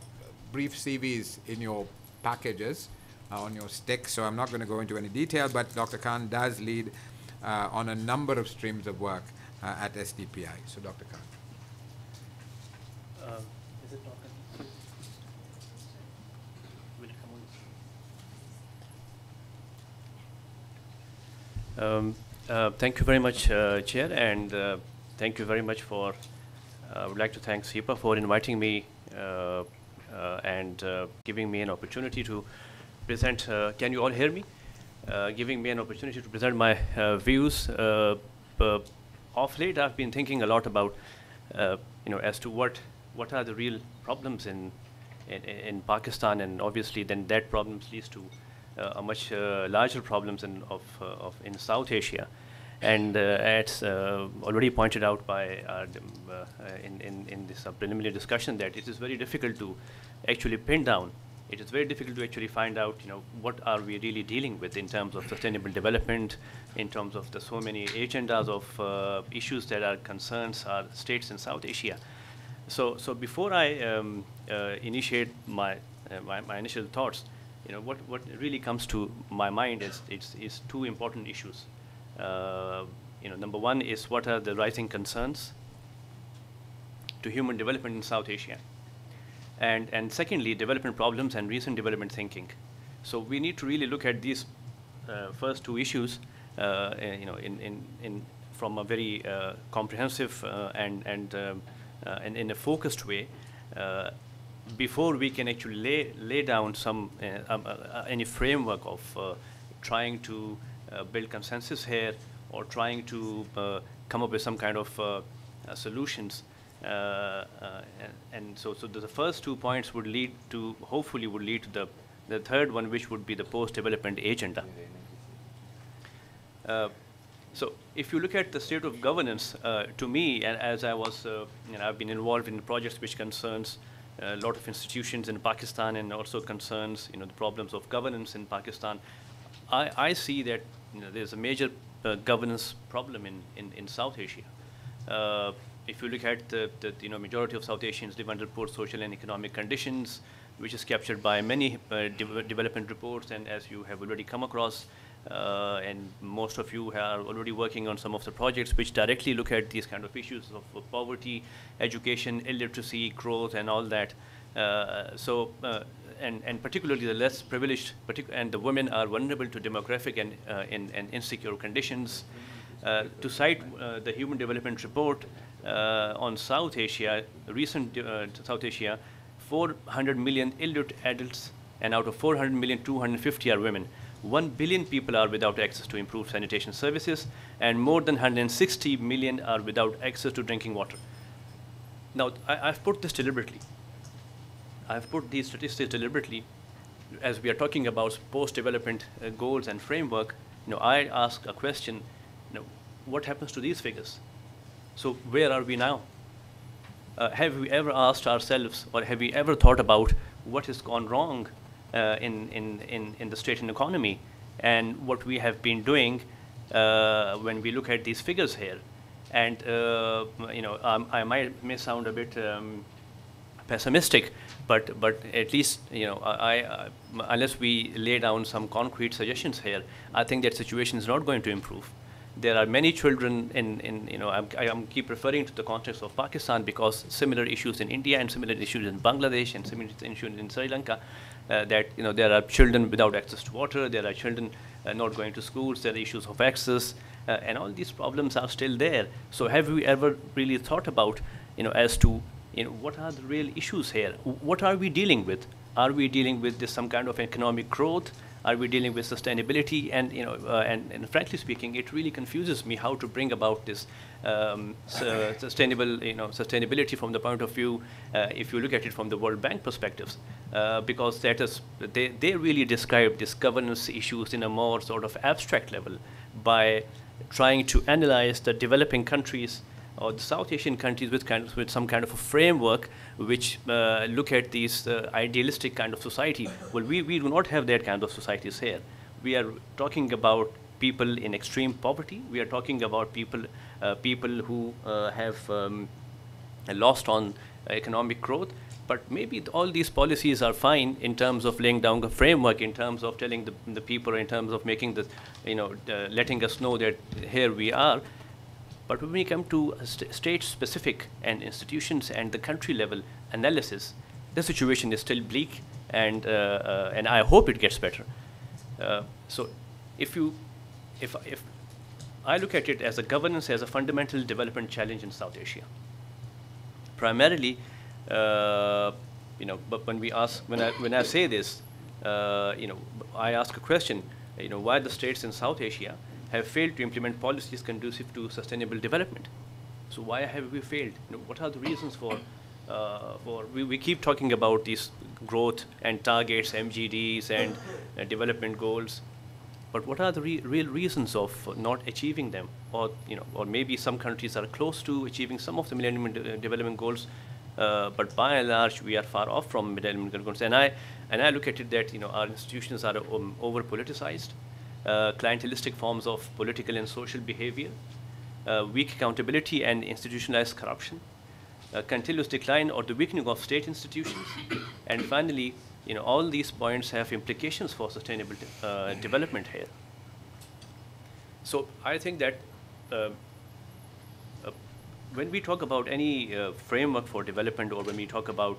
brief C Vs in your packages, uh, on your stick, so I'm not going to go into any detail, but Doctor Khan does lead uh, on a number of streams of work uh, at S D P I. So Doctor Khan. Uh, is it talking? Will it come on? Um, Uh, thank you very much, uh, Chair, and uh, thank you very much for, I uh, would like to thank SEPA for inviting me uh, uh, and uh, giving me an opportunity to present, uh, can you all hear me? Uh, giving me an opportunity to present my uh, views. Uh, uh, of late, I've been thinking a lot about, uh, you know, as to what, what are the real problems in, in, in Pakistan, and obviously then that problem leads to Uh, a much uh, larger problems in of, uh, of in South Asia, and uh, as uh, already pointed out by our, uh, in in in this uh, preliminary discussion, that it is very difficult to actually pin down. It is very difficult to actually find out, you know, what are we really dealing with in terms of sustainable development, in terms of the so many agendas of uh, issues that are concerns our states in South Asia. So so before I um, uh, initiate my, uh, my my initial thoughts, you know, what, what really comes to my mind is, is, is two important issues. Uh, you know, number one is what are the rising concerns to human development in South Asia, and, and secondly, development problems and recent development thinking. So we need to really look at these uh, first two issues, uh, you know, in, in, in from a very uh, comprehensive uh, and, and, um, uh, and in a focused way, uh, before we can actually lay, lay down some, uh, um, uh, any framework of uh, trying to uh, build consensus here, or trying to uh, come up with some kind of uh, uh, solutions. Uh, uh, and, and so, so the first two points would lead to, hopefully would lead to the, the third one, which would be the post-development agenda. Uh, So if you look at the state of governance, uh, to me, as I was, uh, you know, I've been involved in projects which concerns a lot of institutions in Pakistan, and also concerns, you know, the problems of governance in Pakistan. I, I see that, you know, there's a major uh, governance problem in, in, in South Asia. Uh, if you look at the, the, you know, majority of South Asians live under poor social and economic conditions, which is captured by many uh, de development reports, and as you have already come across, uh, and most of you are already working on some of the projects which directly look at these kind of issues of, of poverty, education, illiteracy, growth, and all that. Uh, so, uh, and, and particularly the less privileged, and the women are vulnerable to demographic and, uh, and, and insecure conditions. Uh, to cite uh, the Human Development Report uh, on South Asia, recent uh, South Asia, four hundred million illiterate adults, and out of four hundred million, two hundred fifty are women. one billion people are without access to improved sanitation services, and more than one hundred sixty million are without access to drinking water. Now, I, I've put this deliberately. I've put these statistics deliberately. As we are talking about post-development uh, goals and framework, you know, I ask a question, Now, what happens to these figures? So where are we now? Uh, have we ever asked ourselves, or have we ever thought about what has gone wrong uh, in, in, in, in the state and economy, and what we have been doing uh, when we look at these figures here? And uh, you know, um, I might may sound a bit um, pessimistic, but but at least, you know, I, I unless we lay down some concrete suggestions here, I think that situation is not going to improve. There are many children in, in you know, I'm, I am keep referring to the context of Pakistan because similar issues in India and similar issues in Bangladesh and similar issues in Sri Lanka, uh, that, you know, there are children without access to water, there are children uh, not going to schools, there are issues of access, uh, and all these problems are still there. So have we ever really thought about, you know, as to, you know, what are the real issues here? What are we dealing with? Are we dealing with this, some kind of economic growth? Are we dealing with sustainability? And, you know, uh, and, and frankly speaking, it really confuses me how to bring about this um, su sustainable, you know, sustainability from the point of view, uh, if you look at it from the World Bank perspectives, uh, because that is, they, they really describe these governance issues in a more sort of abstract level by trying to analyze the developing countries or the South Asian countries with, kind of, with some kind of a framework which uh, look at these uh, idealistic kind of society. Well, we, we do not have that kind of societies here. We are talking about people in extreme poverty. We are talking about people, uh, people who uh, have um, lost on economic growth. But maybe all these policies are fine in terms of laying down a framework, in terms of telling the, the people, in terms of making the, you know, uh, letting us know that here we are. But when we come to st state-specific and institutions and the country-level analysis, the situation is still bleak, and uh, uh, and I hope it gets better. Uh, so, if you, if if I look at it as a governance as a fundamental development challenge in South Asia, primarily, uh, you know, but when we ask, when I when I say this, uh, you know, I ask a question, you know, why the states in South Asia have failed to implement policies conducive to sustainable development. So why have we failed? You know, what are the reasons for, uh, for we, we keep talking about these growth and targets, M G Ds and uh, development goals, but what are the re real reasons of not achieving them? Or, you know, or maybe some countries are close to achieving some of the Millennium de Development Goals, uh, but by and large we are far off from Millennium Goals. And I, and I look at it that, you know, our institutions are um, over-politicized, Uh, clientelistic forms of political and social behavior, uh, weak accountability and institutionalized corruption, uh, continuous decline or the weakening of state institutions, and finally, you know, all these points have implications for sustainable de uh, development here. So I think that uh, uh, when we talk about any uh, framework for development, or when we talk about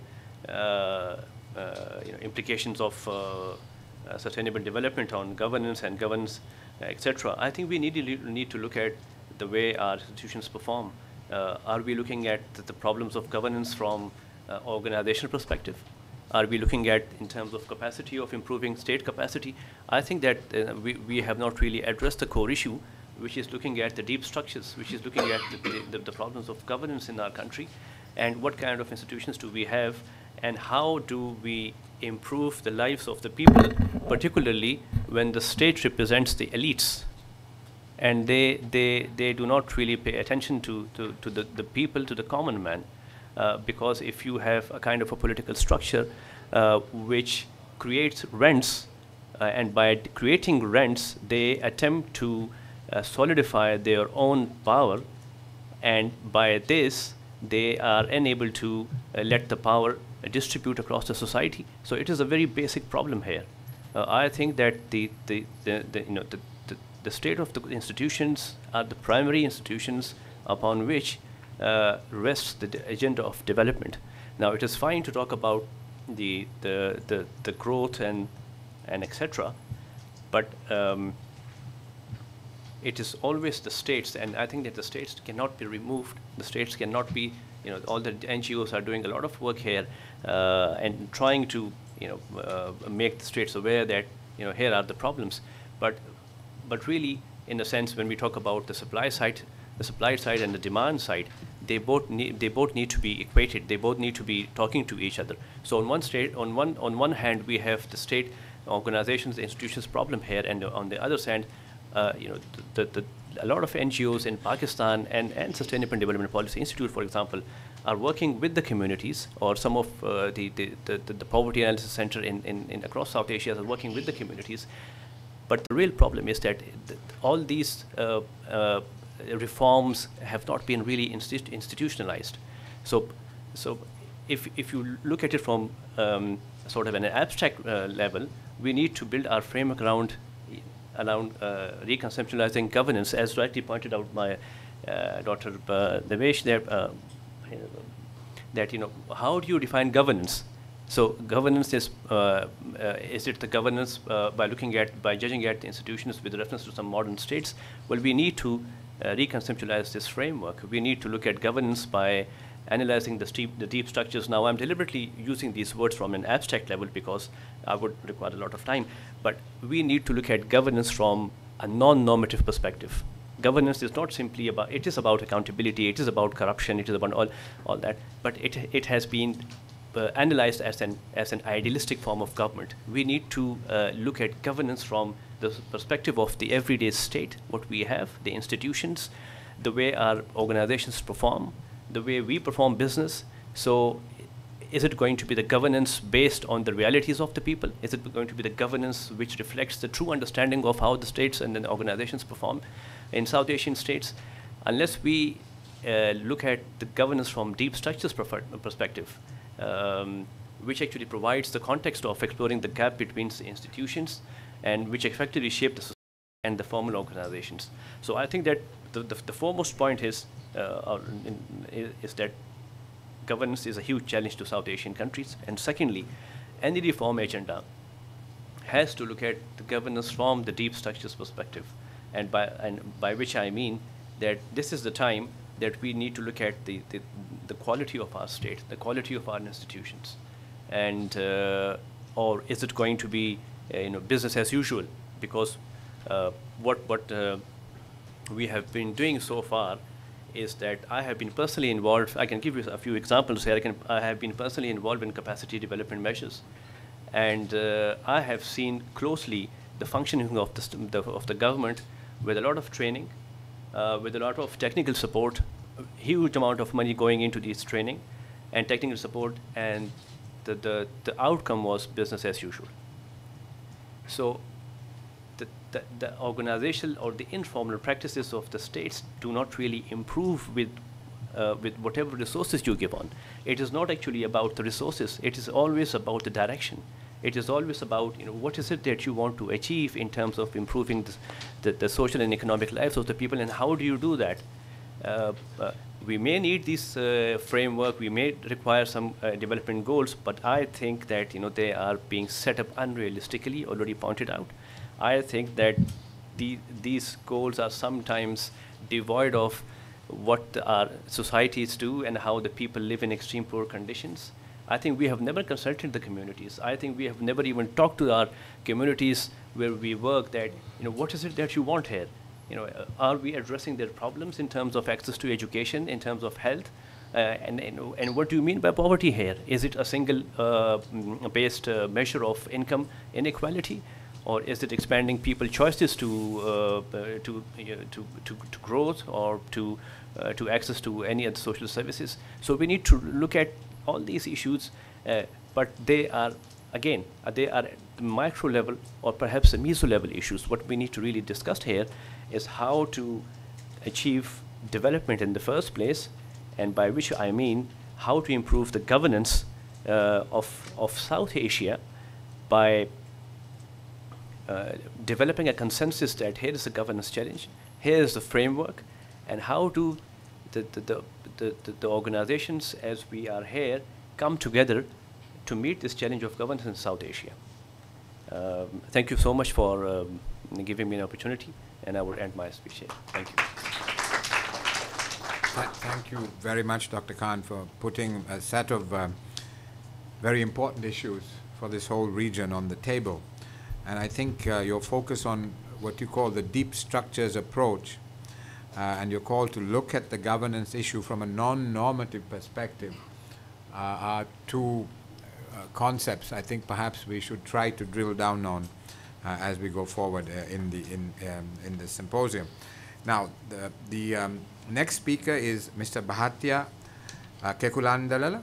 uh, uh, you know, implications of uh, Uh, sustainable development on governance and governance, uh, et cetera, I think we need to, need to look at the way our institutions perform. Uh, are we looking at the problems of governance from uh, organizational perspective? Are we looking at in terms of capacity of improving state capacity? I think that uh, we, we have not really addressed the core issue, which is looking at the deep structures, which is looking at the, the, the problems of governance in our country, and what kind of institutions do we have, and how do we improve the lives of the people, particularly when the state represents the elites, and they they they do not really pay attention to to, to the, the people, to the common man, uh, because if you have a kind of a political structure uh, which creates rents, uh, and by creating rents they attempt to uh, solidify their own power, and by this they are unable to uh, let the power distribute across the society. So it is a very basic problem here. Uh, I think that the, the, the, the you know the, the, the state of the institutions are the primary institutions upon which uh, rests the agenda of development. Now it is fine to talk about the the the, the growth and and et cetera, but um, it is always the states, and I think that the states cannot be removed. The states cannot be. You know, all the N G Os are doing a lot of work here uh, and trying to, you know, uh, make the states aware that, you know, here are the problems. But, but really, in a sense, when we talk about the supply side, the supply side and the demand side, they both need, they both need to be equated. They both need to be talking to each other. So on one state, on one on one hand, we have the state organizations, the institutions problem here, and on the other hand, uh, you know, the, the, the, a lot of N G Os in Pakistan and, and Sustainable Development Policy Institute, for example, are working with the communities, or some of uh, the, the, the, the Poverty Analysis Center in, in, in across South Asia are working with the communities. But the real problem is that th all these uh, uh, reforms have not been really instit institutionalized. So, so if, if you look at it from um, sort of an abstract uh, level, we need to build our framework around, around uh, reconceptualizing governance, as rightly pointed out by uh, Doctor Devesh there, uh, that, you know, how do you define governance? So governance is, uh, uh, is it the governance uh, by looking at, by judging at the institutions with reference to some modern states? Well, we need to uh, reconceptualize this framework. We need to look at governance by analyzing the, steep, the deep structures. Now, I'm deliberately using these words from an abstract level because I would require a lot of time, but we need to look at governance from a non-normative perspective. Governance is not simply about, it is about accountability, it is about corruption, it is about all, all that, but it, it has been Uh, analyzed as an as an idealistic form of government. We need to uh, look at governance from the perspective of the everyday state, what we have, the institutions, the way our organizations perform, the way we perform business. So is it going to be the governance based on the realities of the people? Is it going to be the governance which reflects the true understanding of how the states and the organizations perform in South Asian states? Unless we uh, look at the governance from deep structures perspective, Um, which actually provides the context of exploring the gap between the institutions and which effectively shape the society and the formal organizations. So I think that the, the, the foremost point is, uh, in, is that governance is a huge challenge to South Asian countries. And secondly, any reform agenda has to look at the governance from the deep structures perspective. And by, and by which I mean that this is the time that we need to look at the, the, the quality of our state, the quality of our institutions, and uh, or is it going to be uh, you know, business as usual? Because uh, what what uh, we have been doing so far is that I have been personally involved. I can give you a few examples here. I can I have been personally involved in capacity development measures, and uh, I have seen closely the functioning of the, the of the government with a lot of training. Uh, with a lot of technical support, a huge amount of money going into this training and technical support, and the, the, the outcome was business as usual. So the, the, the organizational or the informal practices of the states do not really improve with, uh, with whatever resources you give on. It is not actually about the resources. It is always about the direction. It is always about, you know, what is it that you want to achieve in terms of improving this, the, the social and economic lives of the people, and how do you do that? Uh, uh, we may need this uh, framework, we may require some uh, development goals, but I think that, you know, they are being set up unrealistically, already pointed out. I think that the, these goals are sometimes devoid of what our societies do and how the people live in extreme poor conditions. I think we have never consulted the communities. I think we have never even talked to our communities where we work that, you know, what is it that you want here? You know, are we addressing their problems in terms of access to education, in terms of health? Uh, and, and, and what do you mean by poverty here? Is it a single-based uh, uh, measure of income inequality? Or is it expanding people's choices to, uh, to, uh, to, to, to growth or to, uh, to access to any other social services? So we need to look at all these issues, uh, but they are, again, uh, they are at the micro level or perhaps the meso level issues. What we need to really discuss here is how to achieve development in the first place, and by which I mean how to improve the governance uh, of, of South Asia by uh, developing a consensus that here is the governance challenge, here is the framework, and how to the, the, the The, the organizations as we are here come together to meet this challenge of governance in South Asia. Um, thank you so much for um, giving me an opportunity, and I would end my speech here. Thank you. Th thank you very much, Doctor Khan, for putting a set of um, very important issues for this whole region on the table. And I think uh, your focus on what you call the deep structures approach Uh, and your call to look at the governance issue from a non-normative perspective uh, are two uh, concepts I think perhaps we should try to drill down on uh, as we go forward uh, in the in um, in the symposium. Now, the, the um, next speaker is Mister Bhathiya uh, Kekulanda,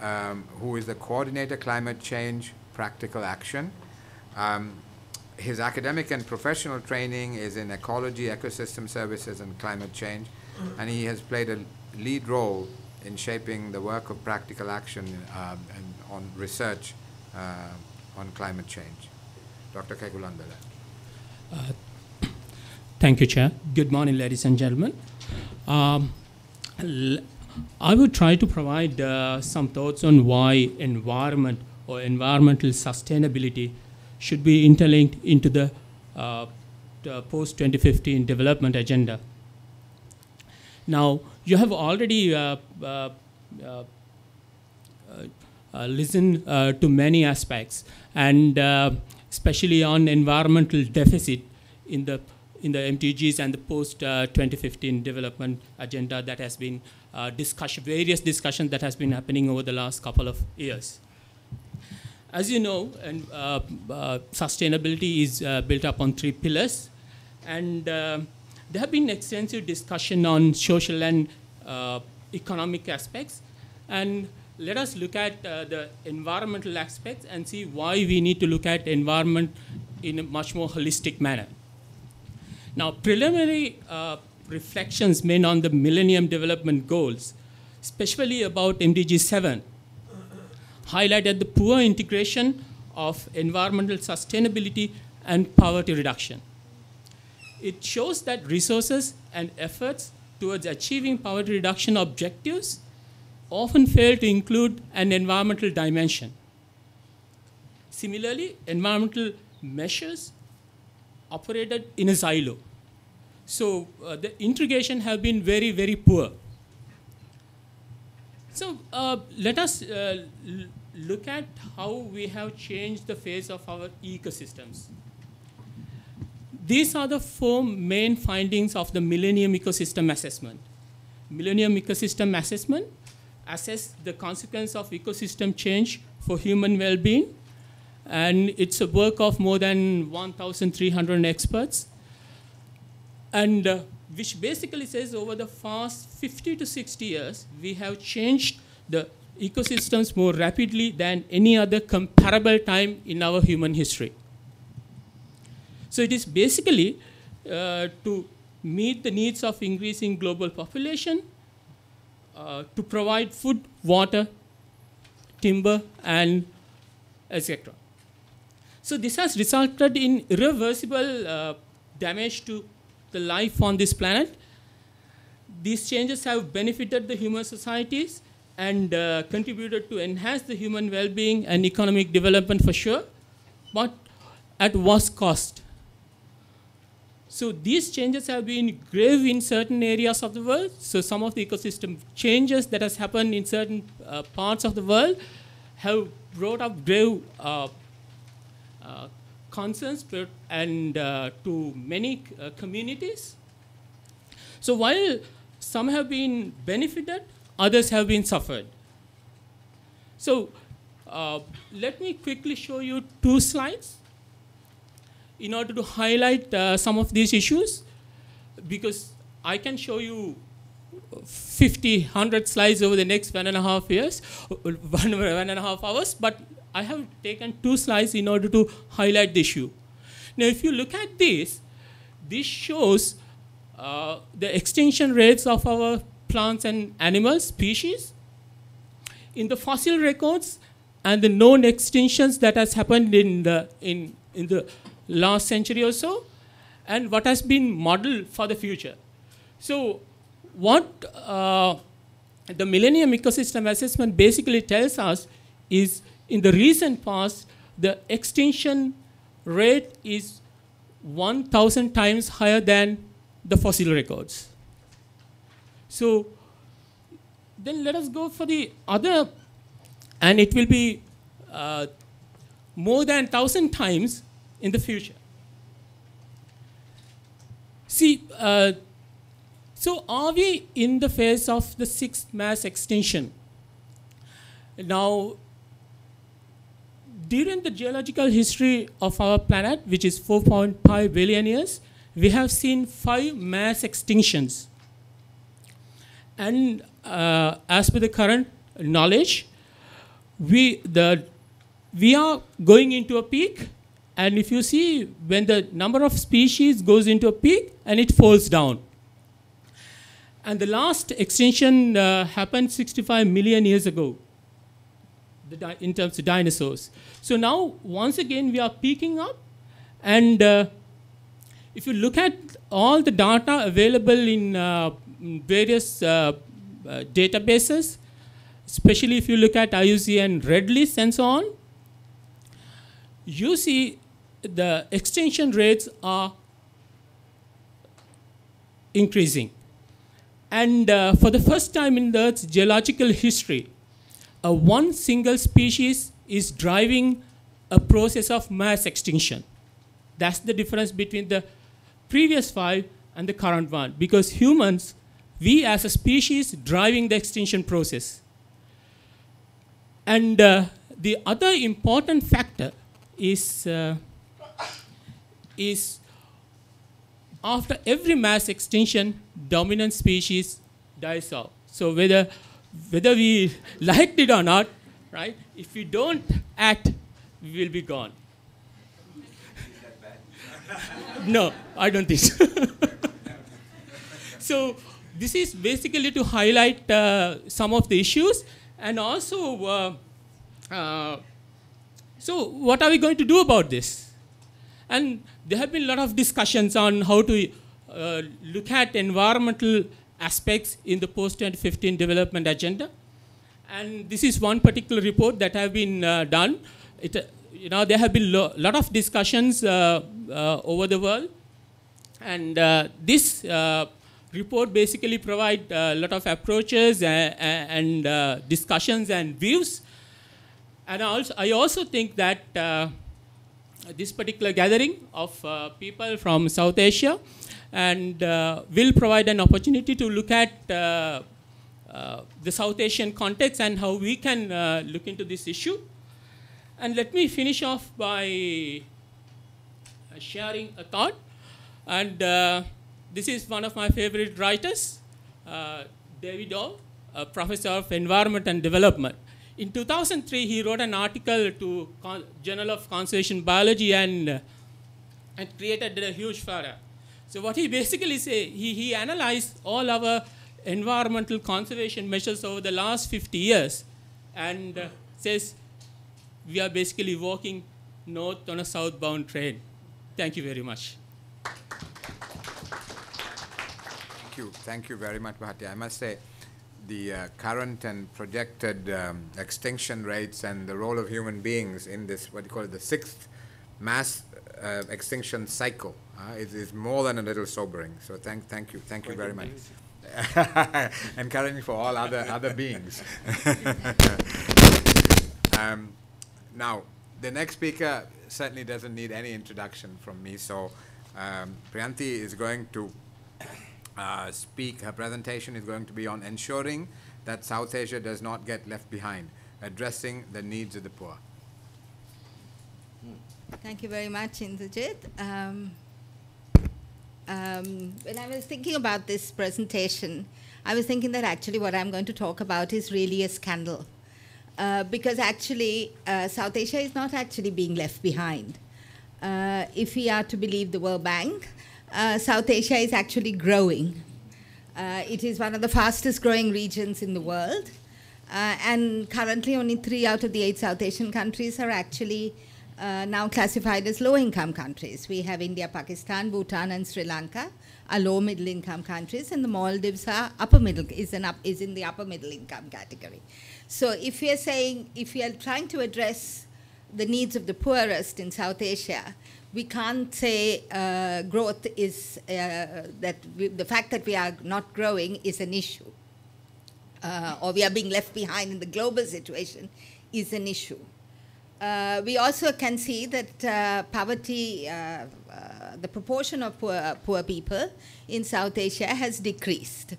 um, who is the coordinator, Climate Change, Practical Action. Um, his academic and professional training is in ecology, ecosystem services, and climate change, and he has played a lead role in shaping the work of Practical Action um, and on research uh, on climate change. Doctor Kekulanda. Uh, thank you, Chair. Good morning, ladies and gentlemen. Um, I will try to provide uh, some thoughts on why environment or environmental sustainability should be interlinked into the, uh, the post twenty fifteen development agenda. Now, you have already uh, uh, uh, uh, listened uh, to many aspects, and uh, especially on environmental deficit in the in the M T Gs and the post twenty fifteen uh, development agenda that has been uh, discussed, various discussions that has been happening over the last couple of years. As you know, and, uh, uh, sustainability is uh, built up on three pillars, and uh, there have been extensive discussion on social and uh, economic aspects. And let us look at uh, the environmental aspects and see why we need to look at environment in a much more holistic manner. Now, preliminary uh, reflections made on the Millennium Development Goals, especially about M D G seven, highlighted the poor integration of environmental sustainability and poverty reduction. It shows that resources and efforts towards achieving poverty reduction objectives often fail to include an environmental dimension. Similarly, environmental measures operated in a silo. So uh, the integration have been very, very poor. So uh, let us uh, look at how we have changed the face of our ecosystems. These are the four main findings of the Millennium Ecosystem Assessment. Millennium Ecosystem Assessment assesses the consequence of ecosystem change for human well-being, and it's a work of more than one thousand three hundred experts, and uh, which basically says over the past fifty to sixty years, we have changed the ecosystems more rapidly than any other comparable time in our human history. So it is basically uh, to meet the needs of increasing global population, uh, to provide food, water, timber, and et cetera. So this has resulted in irreversible uh, damage to the life on this planet. These changes have benefited the human societies and uh, contributed to enhance the human well-being and economic development for sure, but at what cost? So these changes have been grave in certain areas of the world. So some of the ecosystem changes that has happened in certain uh, parts of the world have brought up grave uh, uh, concerns and uh, to many uh, communities. So while some have been benefited, others have been suffered. So uh, let me quickly show you two slides in order to highlight uh, some of these issues, because I can show you fifty, one hundred slides over the next one and a half years, one, one and a half hours, but I have taken two slides in order to highlight the issue. Now, if you look at this, this shows uh, the extinction rates of our plants and animal species in the fossil records and the known extinctions that has happened in the, in, in the last century or so, and what has been modeled for the future. So what uh, the Millennium Ecosystem Assessment basically tells us is in the recent past, the extinction rate is one thousand times higher than the fossil records. So then let us go for the other, and it will be uh, more than one thousand times in the future. See, uh, so are we in the phase of the sixth mass extinction? Now, During the geological history of our planet, which is four point five billion years, we have seen five mass extinctions. And uh, as per the current knowledge, we, the, we are going into a peak. And if you see, when the number of species goes into a peak, and it falls down. And the last extinction uh, happened sixty-five million years ago, the in terms of dinosaurs. So now, once again, we are peaking up. And uh, if you look at all the data available in uh, various uh, uh, databases, especially if you look at I U C N Red List and so on, you see the extinction rates are increasing. And uh, for the first time in the Earth's geological history, uh, one single species is driving a process of mass extinction. That's the difference between the previous five and the current one, because humans, we as a species, driving the extinction process. And uh, the other important factor is, uh, is after every mass extinction, dominant species dies off. So whether, whether we liked it or not, right? If we don't act, we will be gone. Is that bad? No, I don't think so. So this is basically to highlight uh, some of the issues, and also uh, uh, so what are we going to do about this? And there have been a lot of discussions on how to uh, look at environmental aspects in the post twenty fifteen development agenda. And this is one particular report that have been uh, done. It, uh, you know, there have been a lo lot of discussions uh, uh, over the world. And uh, this uh, report basically provides a lot of approaches and, and uh, discussions and views. And also, I also think that uh, this particular gathering of uh, people from South Asia and uh, will provide an opportunity to look at uh, uh, the South Asian context and how we can uh, look into this issue. And let me finish off by sharing a thought. And uh, this is one of my favorite writers, uh, David O, a professor of environment and development. In two thousand three, he wrote an article to Con Journal of Conservation Biology and, uh, and created a huge furor. So what he basically said, he, he analyzed all our environmental conservation measures over the last fifty years and uh, says, we are basically walking north on a southbound train. Thank you very much. Thank you. Thank you very much, Bhatti. I must say, the uh, current and projected um, extinction rates and the role of human beings in this, what you call it, the sixth mass uh, extinction cycle uh, is, is more than a little sobering. So thank, thank you, thank you very much. Encouraging for all other, other beings. um, now, the next speaker certainly doesn't need any introduction from me. So um, Priyanti is going to Uh, speak. Her presentation is going to be on ensuring that South Asia does not get left behind, addressing the needs of the poor. Thank you very much, Indrajit. Um, um, when I was thinking about this presentation, I was thinking that actually what I'm going to talk about is really a scandal, uh, because actually uh, South Asia is not actually being left behind. Uh, if we are to believe the World Bank, Uh, South Asia is actually growing. Uh, it is one of the fastest growing regions in the world. Uh, and currently only three out of the eight South Asian countries are actually uh, now classified as low-income countries. We have India, Pakistan, Bhutan, and Sri Lanka are low-middle-income countries, and the Maldives are upper middle, is, an up, is in the upper-middle-income category. So if we are saying, if we are trying to address the needs of the poorest in South Asia, we can't say uh, growth is, uh, that we, the fact that we are not growing is an issue, uh, or we are being left behind in the global situation is an issue. Uh, we also can see that uh, poverty, uh, uh, the proportion of poor, poor people in South Asia has decreased.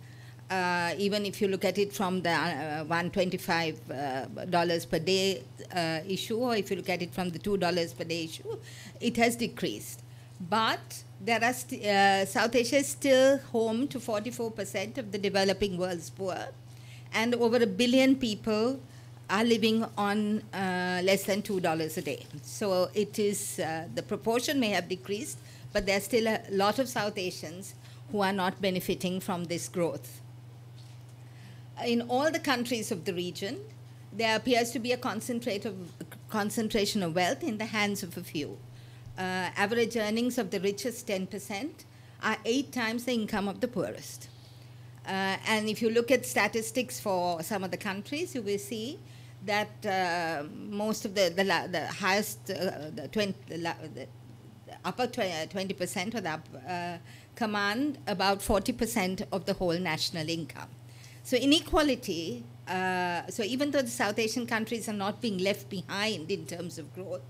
uh, even if you look at it from the uh, one hundred twenty-five dollars uh, per day uh, issue, or if you look at it from the two dollars per day issue, it has decreased. But there are uh, South Asia is still home to forty-four percent of the developing world's poor, and over a billion people are living on uh, less than two dollars a day. So it is, uh, the proportion may have decreased, but there are still a lot of South Asians who are not benefiting from this growth. In all the countries of the region, there appears to be a concentrate of, concentration of wealth in the hands of a few. Uh, average earnings of the richest ten percent are eight times the income of the poorest. Uh, and if you look at statistics for some of the countries, you will see that uh, most of the, the, the highest, uh, the, twenty, the upper twenty percent or the up, uh, command about forty percent of the whole national income. So inequality, uh, so even though the South Asian countries are not being left behind in terms of growth,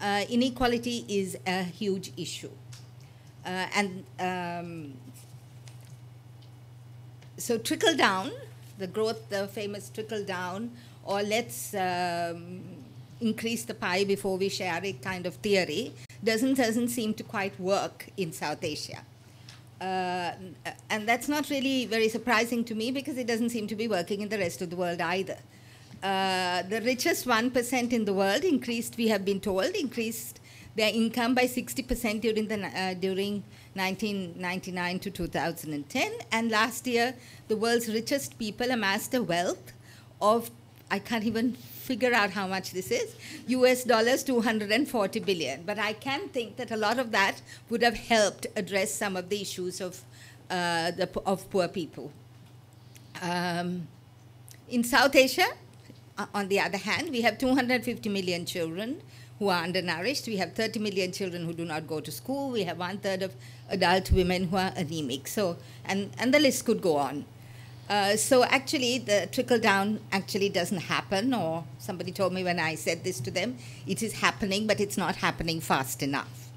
Uh, inequality is a huge issue. Uh, and um, so trickle down, the growth, the famous trickle down, or let's um, increase the pie before we share it kind of theory, doesn't, doesn't seem to quite work in South Asia. Uh, and that's not really very surprising to me, because it doesn't seem to be working in the rest of the world either. Uh, the richest one percent in the world increased, we have been told, increased their income by sixty percent during, the, uh, during nineteen ninety-nine to two thousand ten. And last year, the world's richest people amassed a wealth of, I can't even figure out how much this is, U S dollars two hundred forty billion. But I can think that a lot of that would have helped address some of the issues of, uh, the, of poor people. Um, in South Asia, on the other hand, we have two hundred fifty million children who are undernourished. We have thirty million children who do not go to school. We have one-third of adult women who are anemic. So, and, and the list could go on. Uh, so actually, the trickle-down actually doesn't happen, or somebody told me when I said this to them, it is happening, but it's not happening fast enough.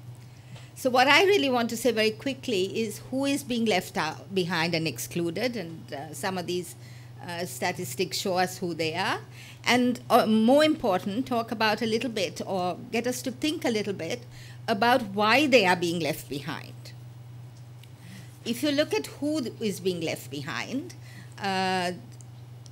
So what I really want to say very quickly is who is being left out, behind and excluded, and uh, some of these Uh, statistics show us who they are, and uh, more important, talk about a little bit, or get us to think a little bit about why they are being left behind. If you look at who is being left behind, uh,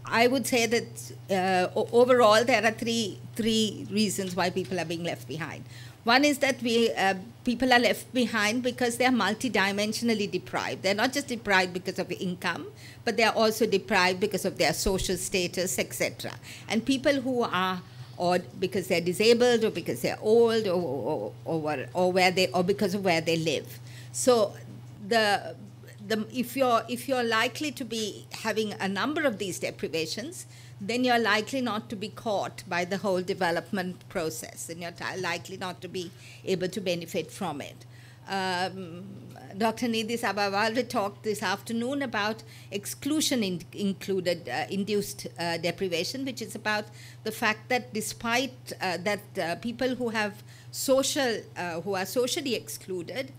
I would say that uh, overall there are three three reasons why people are being left behind. One is that we uh, people are left behind because they are multidimensionally deprived. They're not just deprived because of income, but they're also deprived because of their social status, et cetera. And people who are, or because they're disabled, or because they're old, or, or, or, or, where they, or because of where they live. So the, the, if, you're, if you're likely to be having a number of these deprivations, then you're likely not to be caught by the whole development process, and you're likely not to be able to benefit from it. Um, Doctor Nidhi Sabawalde talked this afternoon about exclusion in included uh, induced uh, deprivation, which is about the fact that despite uh, that uh, people who have social uh, who are socially excluded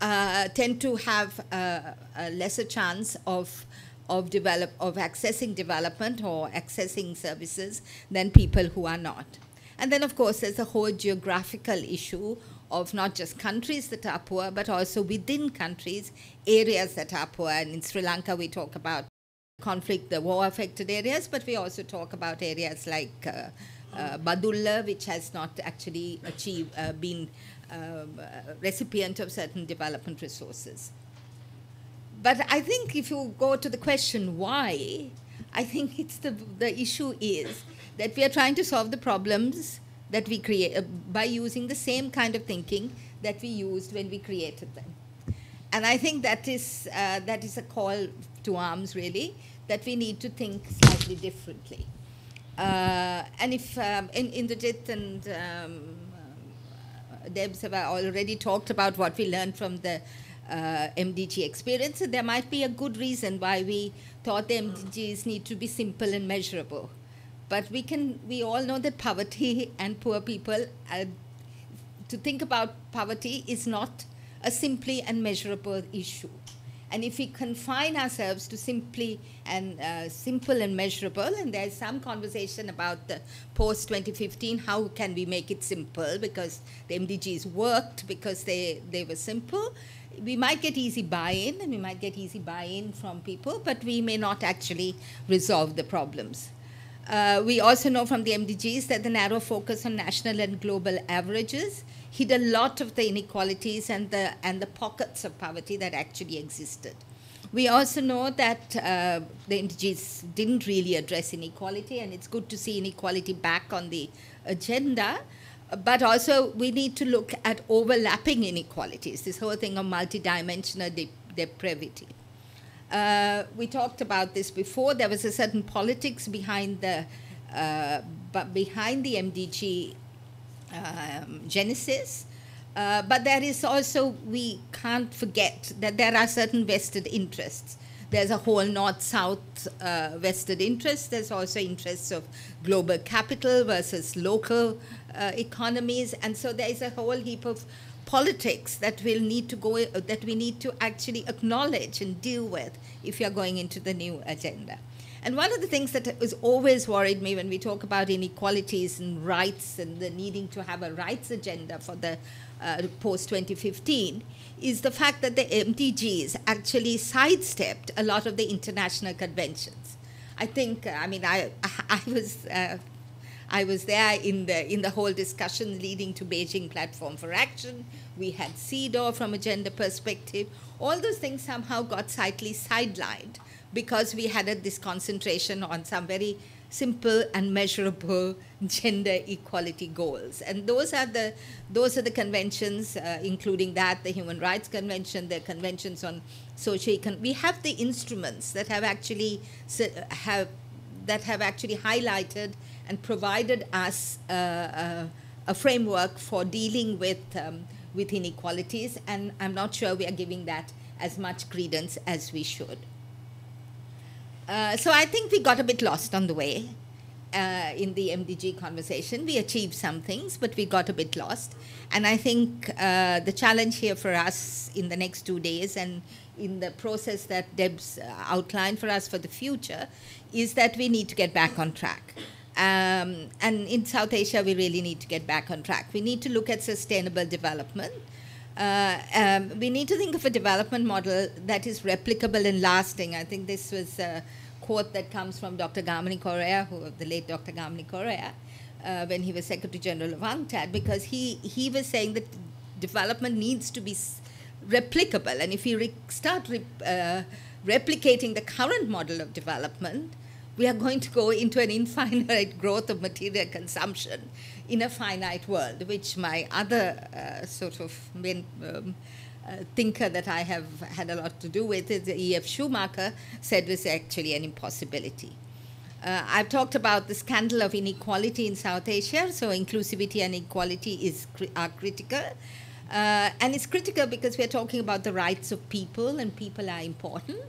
uh, tend to have uh, a lesser chance of Of, develop, of accessing development or accessing services than people who are not. And then, of course, there's a whole geographical issue of not just countries that are poor, but also within countries, areas that are poor. And in Sri Lanka, we talk about conflict, the war-affected areas, but we also talk about areas like uh, uh, Badulla, which has not actually achieved, uh, been uh, recipient of certain development resources. But I think if you go to the question why, I think it's the, the issue is that we are trying to solve the problems that we create by using the same kind of thinking that we used when we created them. And I think that is, uh, that is a call to arms, really, that we need to think slightly differently. Uh, and if um, Indrajit and um, Debs have already talked about what we learned from the Uh, M D G experience, so there might be a good reason why we thought the M D Gs need to be simple and measurable. But we can, we all know that poverty and poor people, uh, to think about poverty is not a simply and measurable issue. And if we confine ourselves to simply and uh, simple and measurable, and there's some conversation about the post twenty fifteen, how can we make it simple, because the M D Gs worked because they, they were simple. We might get easy buy-in, and we might get easy buy-in from people, but we may not actually resolve the problems. Uh, we also know from the M D Gs that the narrow focus on national and global averages hid a lot of the inequalities and the, and the pockets of poverty that actually existed. We also know that uh, the M D Gs didn't really address inequality, and it's good to see inequality back on the agenda. But also, we need to look at overlapping inequalities, this whole thing of multidimensional de depravity. Uh, we talked about this before. There was a certain politics behind the, uh, but behind the M D G um, genesis. Uh, but there is also, we can't forget that there are certain vested interests. There's a whole north-south uh, vested interest. There's also interests of global capital versus local uh, economies. And so there is a whole heap of politics that we'll need to go, that we need to actually acknowledge and deal with if you're going into the new agenda. And one of the things that has always worried me when we talk about inequalities and rights and the needing to have a rights agenda for the uh, post twenty fifteen is the fact that the M D Gs actually sidestepped a lot of the international conventions. I think, I mean, I, I, I was, uh, I was there in the, in the whole discussion leading to Beijing Platform for Action. We had C E D A W from a gender perspective. All those things somehow got slightly sidelined because we had a, this concentration on some very simple and measurable gender equality goals, and those are the those are the conventions, uh, including that the Human Rights Convention, the conventions on socio-econ. We have the instruments that have actually have that have actually highlighted and provided us uh, uh, a framework for dealing with um, with inequalities, and I'm not sure we are giving that as much credence as we should. Uh, so I think we got a bit lost on the way uh, in the M D G conversation. We achieved some things, but we got a bit lost. And I think uh, the challenge here for us in the next two days and in the process that Deb's outlined for us for the future is that we need to get back on track. Um, and in South Asia, we really need to get back on track. We need to look at sustainable development. Uh, um, we need to think of a development model that is replicable and lasting. I think this was a quote that comes from Doctor Gamini Corea, who, the late Doctor Gamini Corea, uh, when he was Secretary General of UNCTAD, because he, he was saying that development needs to be s replicable. And if we re start re uh, replicating the current model of development, we are going to go into an infinite growth of material consumption in a finite world, which my other uh, sort of main, um, uh, thinker that I have had a lot to do with, is E F Schumacher, said was actually an impossibility. Uh, I've talked about the scandal of inequality in South Asia, so inclusivity and equality is, are critical. Uh, and it's critical because we're talking about the rights of people, and people are important.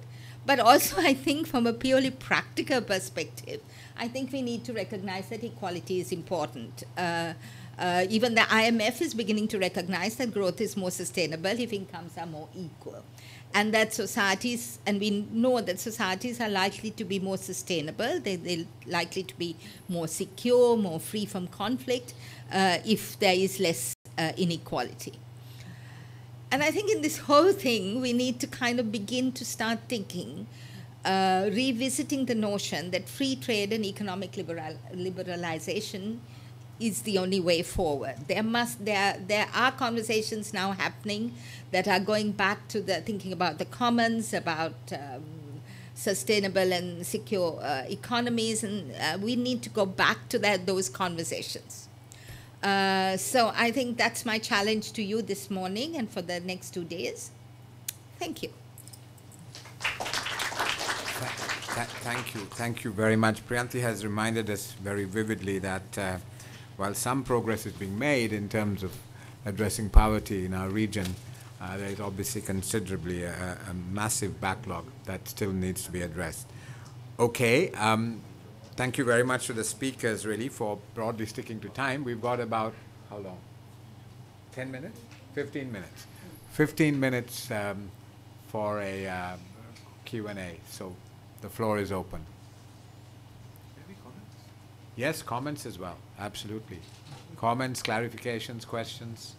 But also, I think from a purely practical perspective, I think we need to recognize that equality is important. Uh, uh, even the I M F is beginning to recognize that growth is more sustainable if incomes are more equal. And that societies, and we know that societies are likely to be more sustainable, they, they're likely to be more secure, more free from conflict, uh, if there is less uh, inequality. And I think in this whole thing, we need to kind of begin to start thinking, uh, revisiting the notion that free trade and economic liberal liberalization is the only way forward. There must, there, there are conversations now happening that are going back to the thinking about the commons, about um, sustainable and secure uh, economies, and uh, we need to go back to that, those conversations. Uh, so I think that's my challenge to you this morning and for the next two days. Thank you. Th th thank you. Thank you very much. Priyanti has reminded us very vividly that uh, while some progress is being made in terms of addressing poverty in our region, uh, there is obviously considerably a, a massive backlog that still needs to be addressed. Okay. Um, Thank you very much to the speakers, really, for broadly sticking to time. We've got about, how long? ten minutes? fifteen minutes. fifteen minutes um, for a um, Q and A. So the floor is open. Any comments? Yes, comments as well. Absolutely. Comments, clarifications, questions.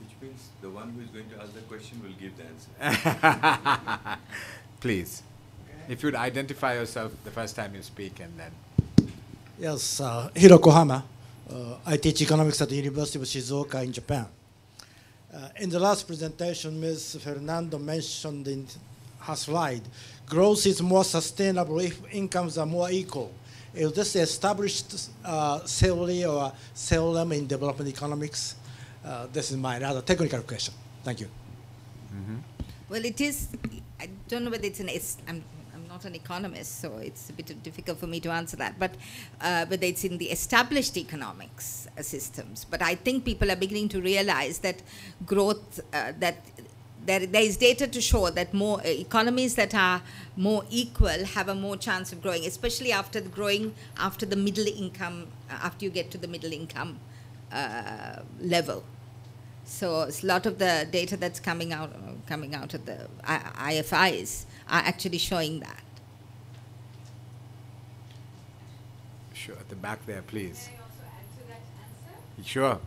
Which means the one who is going to ask the question will give the answer. Please. Okay. If you'd identify yourself the first time you speak and then. Yes, uh, Hiro Kohama. Uh, I teach economics at the University of Shizuoka in Japan. Uh, in the last presentation, Miz Fernando mentioned in her slide, growth is more sustainable if incomes are more equal. Is this established uh, theory or theorem in development economics? Uh, this is my rather technical question. Thank you. Mm-hmm. Well, it is, I don't know whether it's an, it's, I'm, not an economist, so it's a bit difficult for me to answer that, but uh, whether it's in the established economics uh, systems. But I think people are beginning to realize that growth, uh, that there, there is data to show that more uh, economies that are more equal have a more chance of growing, especially after the growing, after the middle income, uh, after you get to the middle income uh, level. So it's a lot of the data that's coming out, uh, coming out of the I F Is are actually showing that. Sure, at the back there, please. Can I also add to that answer? Sure. Um,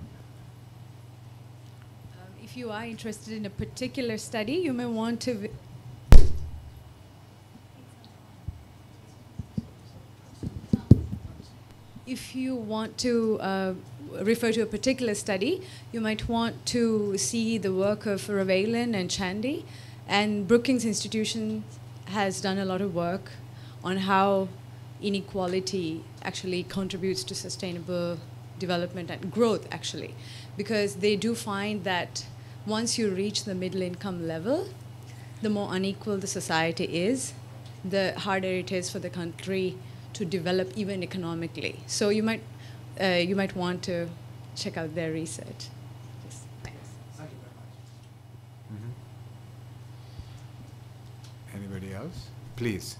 if you are interested in a particular study, you may want to... Vi if you want to... Uh, refer to a particular study, you might want to see the work of Ravelan and Chandy, and Brookings Institution has done a lot of work on how inequality actually contributes to sustainable development and growth actually, because they do find that once you reach the middle income level, the more unequal the society is, the harder it is for the country to develop even economically. So you might Uh, you might want to check out their research. Yes, thanks. Thank you very much. Mm-hmm. Anybody else? Please.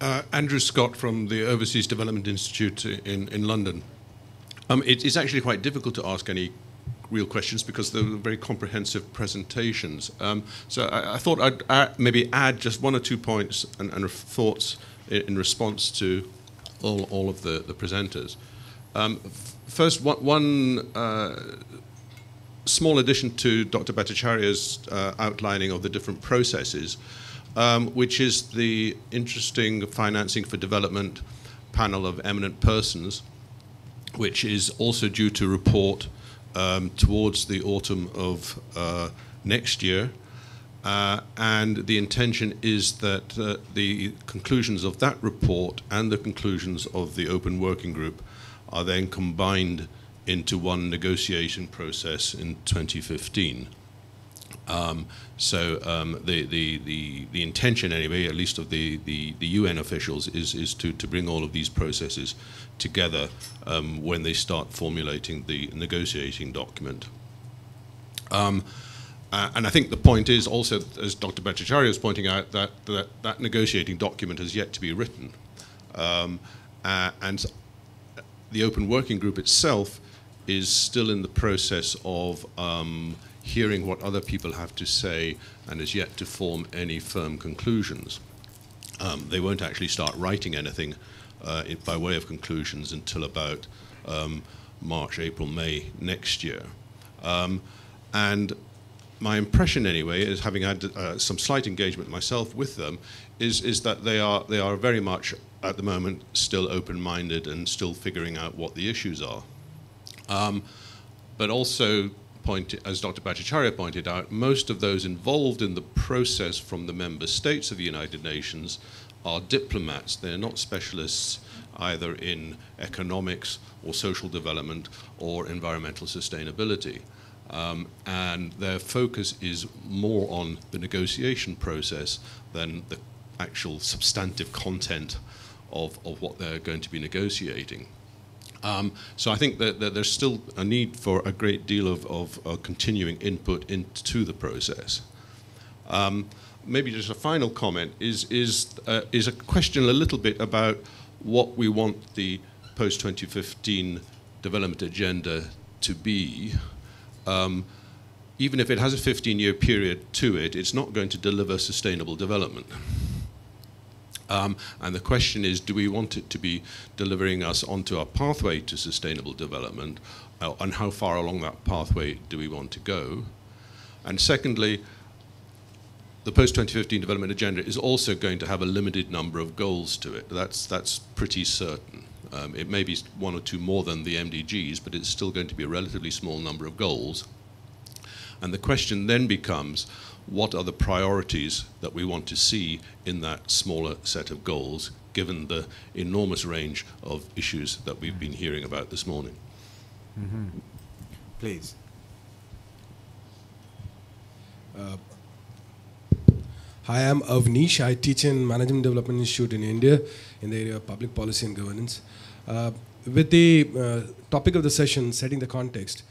Uh, Andrew Scott from the Overseas Development Institute in, in London. Um, it is actually quite difficult to ask any real questions because they were very comprehensive presentations. Um, so I, I thought I'd add, maybe add just one or two points and, and thoughts in, in response to all, all of the, the presenters. Um, first, one, one uh, small addition to Doctor Bhattacharya's uh, outlining of the different processes, um, which is the interesting Financing for Development panel of eminent persons, which is also due to report Um, towards the autumn of uh, next year, uh, and the intention is that uh, the conclusions of that report and the conclusions of the Open Working Group are then combined into one negotiation process in twenty fifteen. Um, so um, the, the, the, the intention anyway, at least of the, the, the U N officials, is, is to, to bring all of these processes together um, when they start formulating the negotiating document. Um, uh, and I think the point is also, as Doctor Bhattacharya is pointing out, that, that that negotiating document has yet to be written. Um, uh, and the Open Working Group itself is still in the process of um, hearing what other people have to say and is yet to form any firm conclusions. Um, they won't actually start writing anything uh, it, by way of conclusions until about um, March, April, May next year. Um, and my impression anyway, is having had uh, some slight engagement myself with them, is, is that they are, they are very much at the moment still open-minded and still figuring out what the issues are. Um, but also, as Doctor Bhattacharya pointed out, most of those involved in the process from the member states of the United Nations are diplomats. They're not specialists either in economics or social development or environmental sustainability. Um, and their focus is more on the negotiation process than the actual substantive content of, of what they're going to be negotiating. Um, so I think that, that there's still a need for a great deal of, of, of continuing input into the process. Um, maybe just a final comment is, is, uh, is a question a little bit about what we want the post twenty fifteen development agenda to be, um, even if it has a fifteen-year period to it, it's not going to deliver sustainable development. Um, and the question is, do we want it to be delivering us onto our pathway to sustainable development, uh, and how far along that pathway do we want to go? And secondly, the post twenty fifteen development agenda is also going to have a limited number of goals to it. That's, that's pretty certain. Um, it may be one or two more than the M D Gs, but it's still going to be a relatively small number of goals. And the question then becomes, what are the priorities that we want to see in that smaller set of goals, given the enormous range of issues that we've been hearing about this morning? Mm-hmm. Please. Uh, hi, I'm Avnish. I teach in Management Development Institute in India in the area of public policy and governance. Uh, with the uh, topic of the session, setting the context,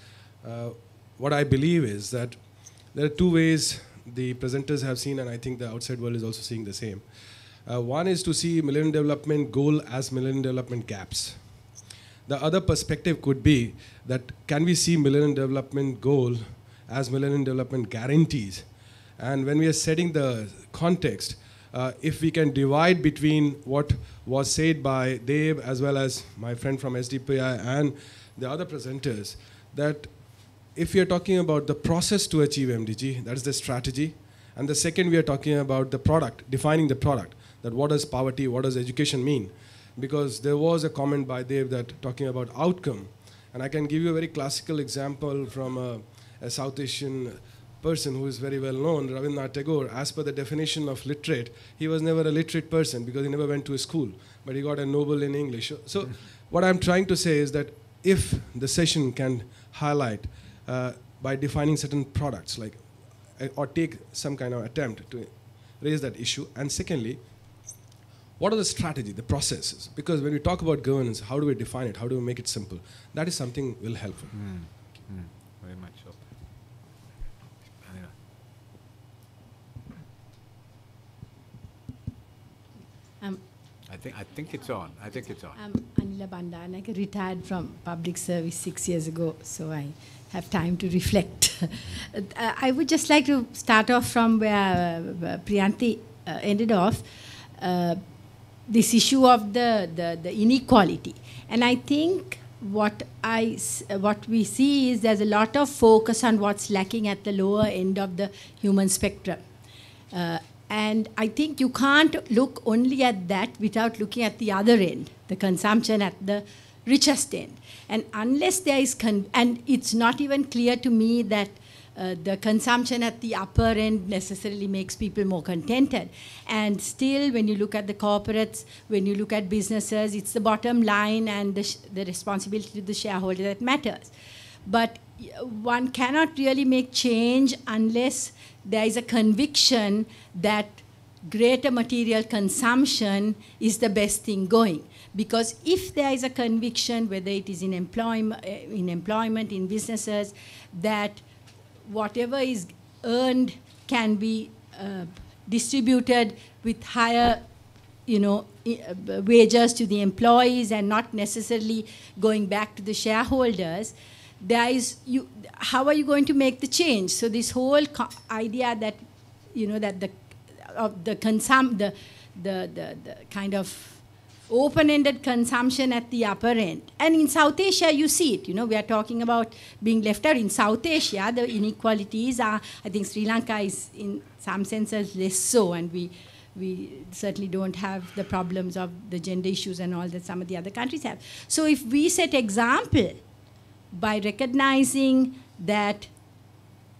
uh, what I believe is that there are two ways the presenters have seen, and I think the outside world is also seeing the same. Uh, one is to see Millennium Development Goal as Millennium Development gaps. The other perspective could be that can we see Millennium Development Goal as Millennium Development guarantees? And when we are setting the context, uh, if we can divide between what was said by Dave as well as my friend from S D P I and the other presenters, that if we are talking about the process to achieve M D G, that is the strategy. And the second, we are talking about the product, defining the product, that what does poverty, what does education mean? Because there was a comment by Dave that talking about outcome. And I can give you a very classical example from a, a South Asian person who is very well known, Rabindranath Tagore. As per the definition of literate, he was never a literate person because he never went to a school, but he got a Nobel in English. So what I'm trying to say is that if the session can highlight Uh, by defining certain products, like, uh, or take some kind of attempt to raise that issue. And secondly, what are the strategy, the processes? Because when we talk about governance, how do we define it? How do we make it simple? That is something will help. Mm. Mm. Very much so. Um, I think I think it's on. I think it's on. I'm Anila Bandan. I retired from public service six years ago, so I have time to reflect. uh, I would just like to start off from where uh, Priyanti uh, ended off, uh, this issue of the, the, the inequality. And I think what, I, uh, what we see is there's a lot of focus on what's lacking at the lower end of the human spectrum. Uh, and I think you can't look only at that without looking at the other end, the consumption at the richest end. And unless there is, con and it's not even clear to me that uh, the consumption at the upper end necessarily makes people more contented. And still, when you look at the corporates, when you look at businesses, it's the bottom line and the, sh the responsibility to the shareholder that matters. But one cannot really make change unless there is a conviction that greater material consumption is the best thing going. Because if there is a conviction, whether it is in employment, in employment, in businesses, that whatever is earned can be uh, distributed with higher, you know, wages to the employees and not necessarily going back to the shareholders, there is you. How are you going to make the change? So this whole co idea that, you know, that the of the consum the the the, the kind of open-ended consumption at the upper end. And in South Asia, you see it. You know, we are talking about being left out. In South Asia, the inequalities are, I think Sri Lanka is in some senses less so, and we, we certainly don't have the problems of the gender issues and all that some of the other countries have. So if we set example by recognizing that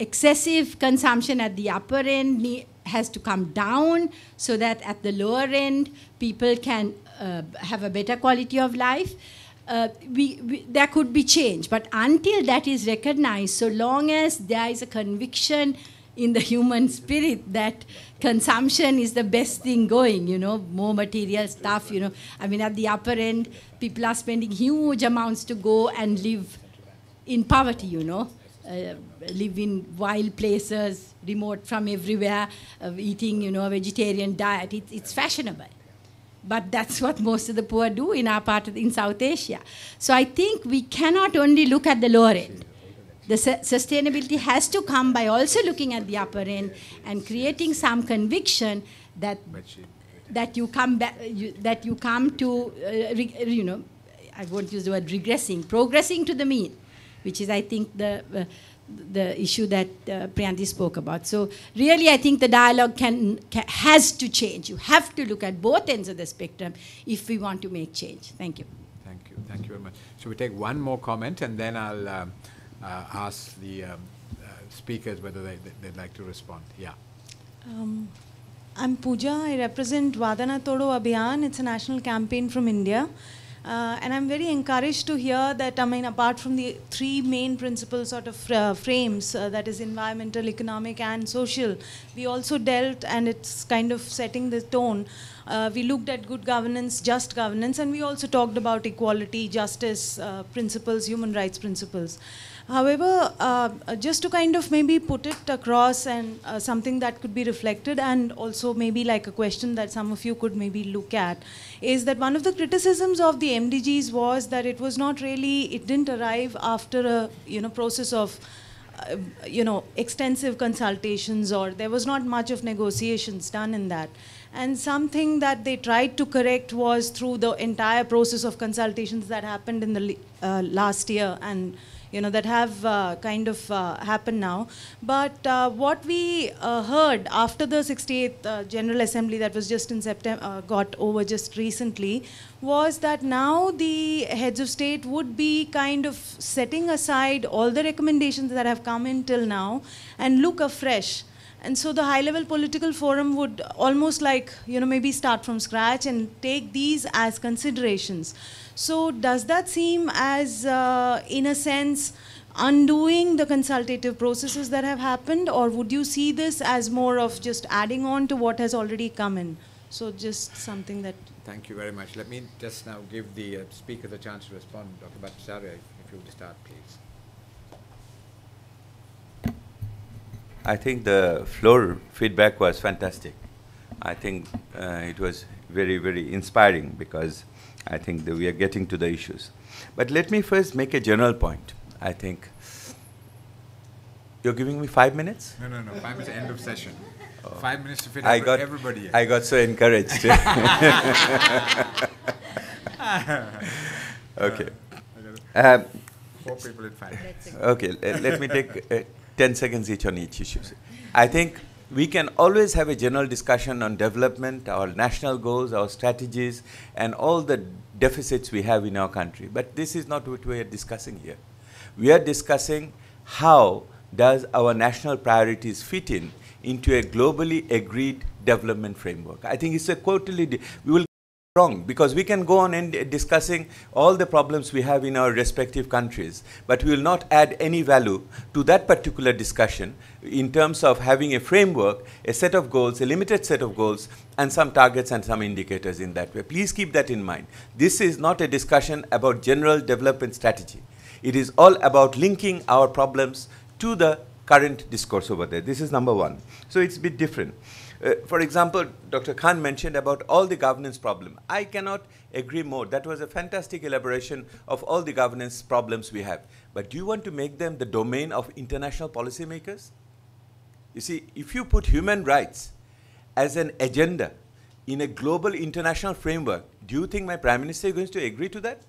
excessive consumption at the upper end has to come down so that at the lower end, people can uh, have a better quality of life, uh, we, we, there could be change. But until that is recognized, so long as there is a conviction in the human spirit that consumption is the best thing going, you know, more material stuff, you know. I mean, at the upper end, people are spending huge amounts to go and live in poverty, you know. Uh, live in wild places, remote from everywhere, uh, eating, you know, a vegetarian diet. It, it's fashionable. But that's what most of the poor do in our part of, in South Asia. So I think we cannot only look at the lower end. The su sustainability has to come by also looking at the upper end and creating some conviction that that you come back, you, that you come to, uh, re, you know, I won't use the word regressing, progressing to the mean, which is, I think, the uh, the issue that uh, Priyanti spoke about. So really, I think the dialogue can, can has to change. You have to look at both ends of the spectrum if we want to make change. Thank you. Thank you. Thank you very much. Should we take one more comment, and then I'll um, uh, ask the um, uh, speakers whether they, they'd like to respond. Yeah. Um, I'm Pooja. I represent Badena to Todo Abhiyan. It's a national campaign from India. Uh, and I'm very encouraged to hear that, I mean, apart from the three main principal sort of uh, frames, uh, that is environmental, economic, and social, we also dealt, and it's kind of setting the tone, uh, we looked at good governance, just governance, and we also talked about equality, justice uh, principles, human rights principles. However, uh, just to kind of maybe put it across and uh, something that could be reflected, and also maybe like a question that some of you could maybe look at, is that one of the criticisms of the M D Gs was that it was not really, it didn't arrive after a, you know, process of, uh, you know, extensive consultations, or there was not much of negotiations done in that. And something that they tried to correct was through the entire process of consultations that happened in the uh, last year, and you know, that have uh, kind of uh, happened now. But uh, what we uh, heard after the sixty-eighth uh, General Assembly that was just in September, uh, got over just recently, was that now the heads of state would be kind of setting aside all the recommendations that have come in till now and look afresh. And so the high-level political forum would almost like, you know, maybe start from scratch and take these as considerations. So does that seem as, uh, in a sense, undoing the consultative processes that have happened, or would you see this as more of just adding on to what has already come in? So just something that... Thank you very much. Let me just now give the uh, speaker the chance to respond. Doctor Bhattacharya, if you would start, please. I think the floor feedback was fantastic. I think uh, it was very, very inspiring, because I think that we are getting to the issues. But let me first make a general point. I think you're giving me five minutes? No, no, no. Five minutes, end of session. Oh. Five minutes to fit I got, everybody in. I got so encouraged. Okay. Um, Four people in five minutes. Okay, let, let me take... Uh, ten seconds each on each issue. I think we can always have a general discussion on development, our national goals, our strategies, and all the deficits we have in our country. But this is not what we are discussing here. We are discussing how does our national priorities fit in into a globally agreed development framework. I think it's a totally, we will wrong, because we can go on and uh, discussing all the problems we have in our respective countries, but we will not add any value to that particular discussion in terms of having a framework, a set of goals, a limited set of goals, and some targets and some indicators in that way. Please keep that in mind. This is not a discussion about general development strategy. It is all about linking our problems to the current discourse over there. This is number one. So it's a bit different. Uh, for example, Doctor Khan mentioned about all the governance problem. I cannot agree more. That was a fantastic elaboration of all the governance problems we have. But do you want to make them the domain of international policymakers? You see, if you put human rights as an agenda in a global international framework, do you think my Prime Minister is going to agree to that?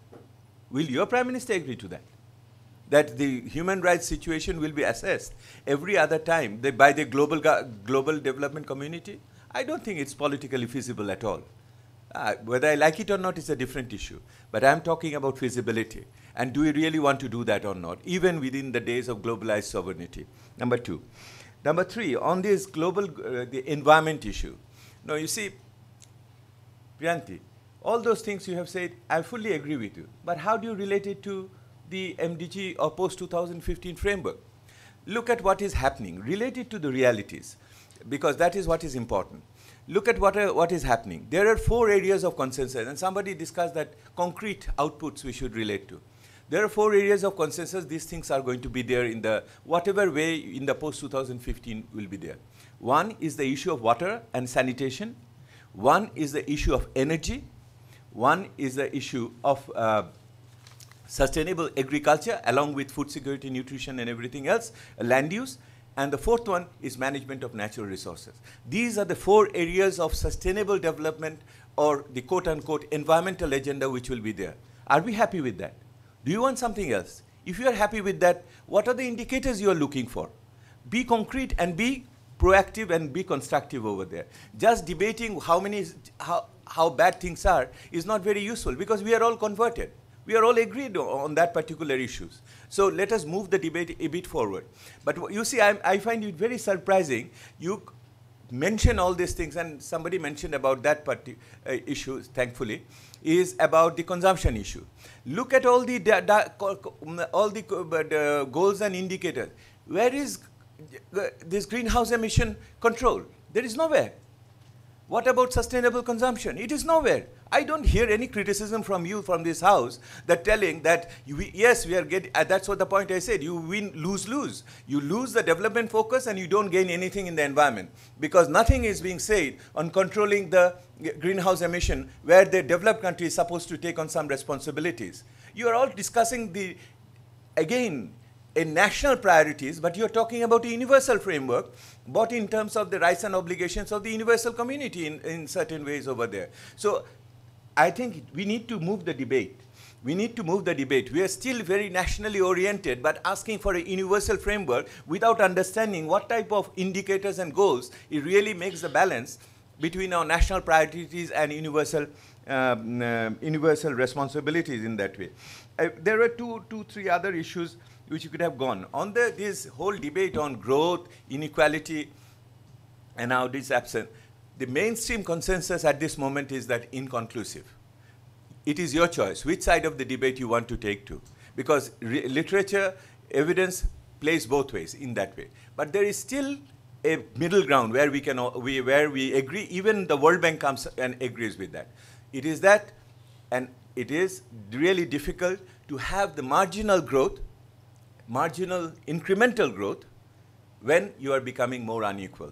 Will your Prime Minister agree to that? That the human rights situation will be assessed every other time the, by the global, global development community? I don't think it's politically feasible at all. Uh, whether I like it or not is a different issue. But I'm talking about feasibility. And do we really want to do that or not, even within the days of globalized sovereignty? Number two. Number three, on this global uh, the environment issue. Now, you see, Priyanti, all those things you have said, I fully agree with you. But how do you relate it to the M D G or post two thousand fifteen framework? Look at what is happening, related to the realities, because that is what is important. Look at what, are, what is happening. There are four areas of consensus, and somebody discussed that concrete outputs we should relate to. There are four areas of consensus. These things are going to be there in the, whatever way in the post two thousand fifteen will be there. One is the issue of water and sanitation. One is the issue of energy, one is the issue of uh, sustainable agriculture along with food security, nutrition and everything else, land use, and the fourth one is management of natural resources. These are the four areas of sustainable development or the quote-unquote environmental agenda which will be there. Are we happy with that? Do you want something else? If you are happy with that, what are the indicators you are looking for? Be concrete and be proactive and be constructive over there. Just debating how many, how, how bad things are is not very useful because we are all converted. We are all agreed on that particular issues. So let us move the debate a bit forward. But you see, I'm, I find it very surprising. You mention all these things, and somebody mentioned about that parti uh, issue, thankfully, is about the consumption issue. Look at all the, da da all the uh, goals and indicators. Where is this greenhouse emission control? There is nowhere. What about sustainable consumption? It is nowhere. I don't hear any criticism from you from this house that telling that, we, yes, we are getting, uh, that's what the point I said, you win, lose, lose. You lose the development focus and you don't gain anything in the environment because nothing is being said on controlling the greenhouse emission where the developed country is supposed to take on some responsibilities. You are all discussing the, again, in national priorities, but you're talking about a universal framework, but in terms of the rights and obligations of the universal community in, in certain ways over there. So I think we need to move the debate. We need to move the debate. We are still very nationally oriented, but asking for a universal framework without understanding what type of indicators and goals, it really makes the balance between our national priorities and universal, um, uh, universal responsibilities in that way. Uh, there are two, two, three other issues which you could have gone. On the, this whole debate on growth, inequality, and how it is absent, the mainstream consensus at this moment is that inconclusive. It is your choice which side of the debate you want to take to, because re literature, evidence plays both ways in that way. But there is still a middle ground where we can, we, where we agree, even the World Bank comes and agrees with that. It is that, and it is really difficult to have the marginal growth, marginal incremental growth when you are becoming more unequal.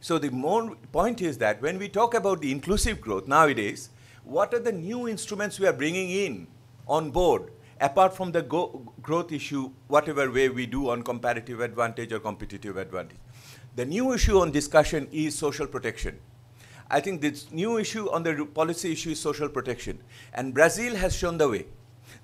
So the more point is that when we talk about the inclusive growth nowadays, what are the new instruments we are bringing in on board apart from the go growth issue, whatever way we do on comparative advantage or competitive advantage? The new issue on discussion is social protection. I think this new issue on the policy issue is social protection. And Brazil has shown the way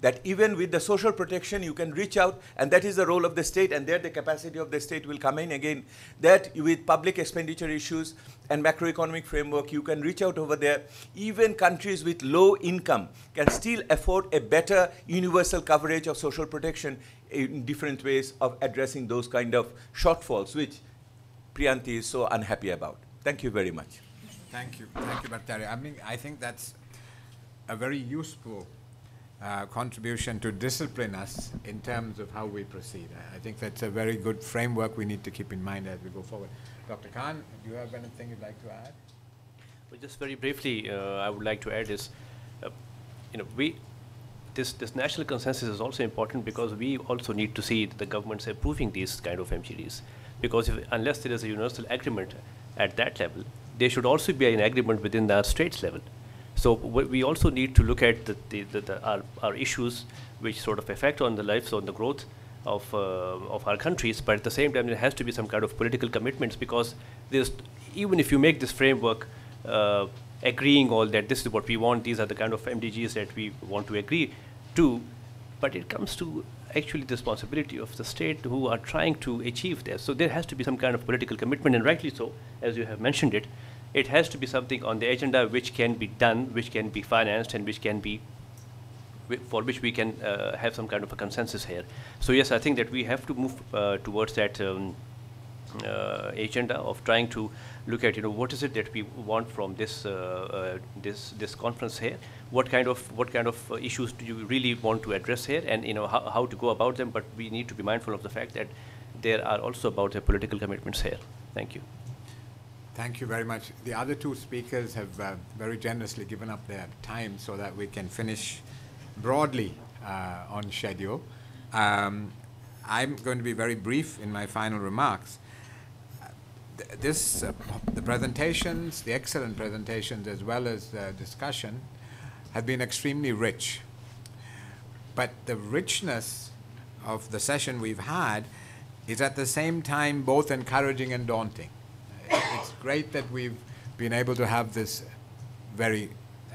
that even with the social protection, you can reach out, and that is the role of the state, and there the capacity of the state will come in again, that with public expenditure issues and macroeconomic framework, you can reach out over there. Even countries with low income can still afford a better universal coverage of social protection in different ways of addressing those kind of shortfalls, which Priyanti is so unhappy about. Thank you very much. Thank you. Thank you, Bhattacharya. I mean, I think that's a very useful Uh, contribution to discipline us in terms of how we proceed. I, I think that's a very good framework we need to keep in mind as we go forward. Doctor Khan, do you have anything you'd like to add? Well, just very briefly, uh, I would like to add is, uh, you know, we, this, this national consensus is also important because we also need to see the governments approving these kind of M G Ds. Because if, unless there is a universal agreement at that level, there should also be an agreement within the states level. So we also need to look at the, the, the, the, our, our issues which sort of affect on the lives, on the growth of, uh, of our countries, but at the same time there has to be some kind of political commitments because there's, even if you make this framework uh, agreeing all that this is what we want, these are the kind of M D Gs that we want to agree to, but it comes to actually the responsibility of the state who are trying to achieve this. So there has to be some kind of political commitment, and rightly so, as you have mentioned it. It has to be something on the agenda which can be done, which can be financed, and which can be, for which we can uh, have some kind of a consensus here. So yes, I think that we have to move uh, towards that um, uh, agenda of trying to look at, you know, what is it that we want from this uh, uh, this this conference here? What kind of what kind of uh, issues do you really want to address here, and you know how, how to go about them? But we need to be mindful of the fact that there are also about the political commitments here. Thank you. Thank you very much. The other two speakers have uh, very generously given up their time so that we can finish broadly uh, on schedule. Um, I'm going to be very brief in my final remarks. this, uh, the presentations, the excellent presentations as well as the discussion have been extremely rich. But the richness of the session we've had is at the same time both encouraging and daunting. It's great that we've been able to have this very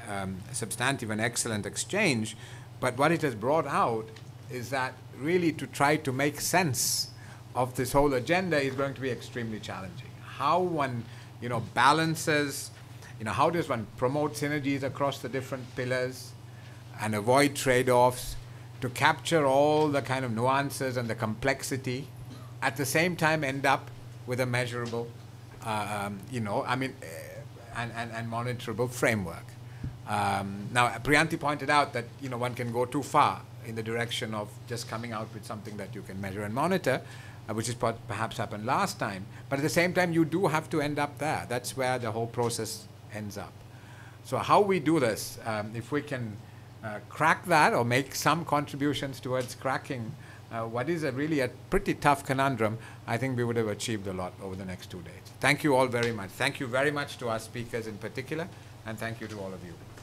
um, substantive and excellent exchange, but what it has brought out is that really to try to make sense of this whole agenda is going to be extremely challenging. How one, you know, balances, you know, how does one promote synergies across the different pillars and avoid trade-offs to capture all the kind of nuances and the complexity, at the same time end up with a measurable, um, you know, I mean, uh, and, and, and monitorable framework. Um, now, Priyanti pointed out that, you know, one can go too far in the direction of just coming out with something that you can measure and monitor, Uh, which is what perhaps happened last time. But at the same time, you do have to end up there. That's where the whole process ends up. So how we do this, um, if we can uh, crack that or make some contributions towards cracking uh, what is a really a pretty tough conundrum, I think we would have achieved a lot over the next two days. Thank you all very much. Thank you very much to our speakers in particular, and thank you to all of you.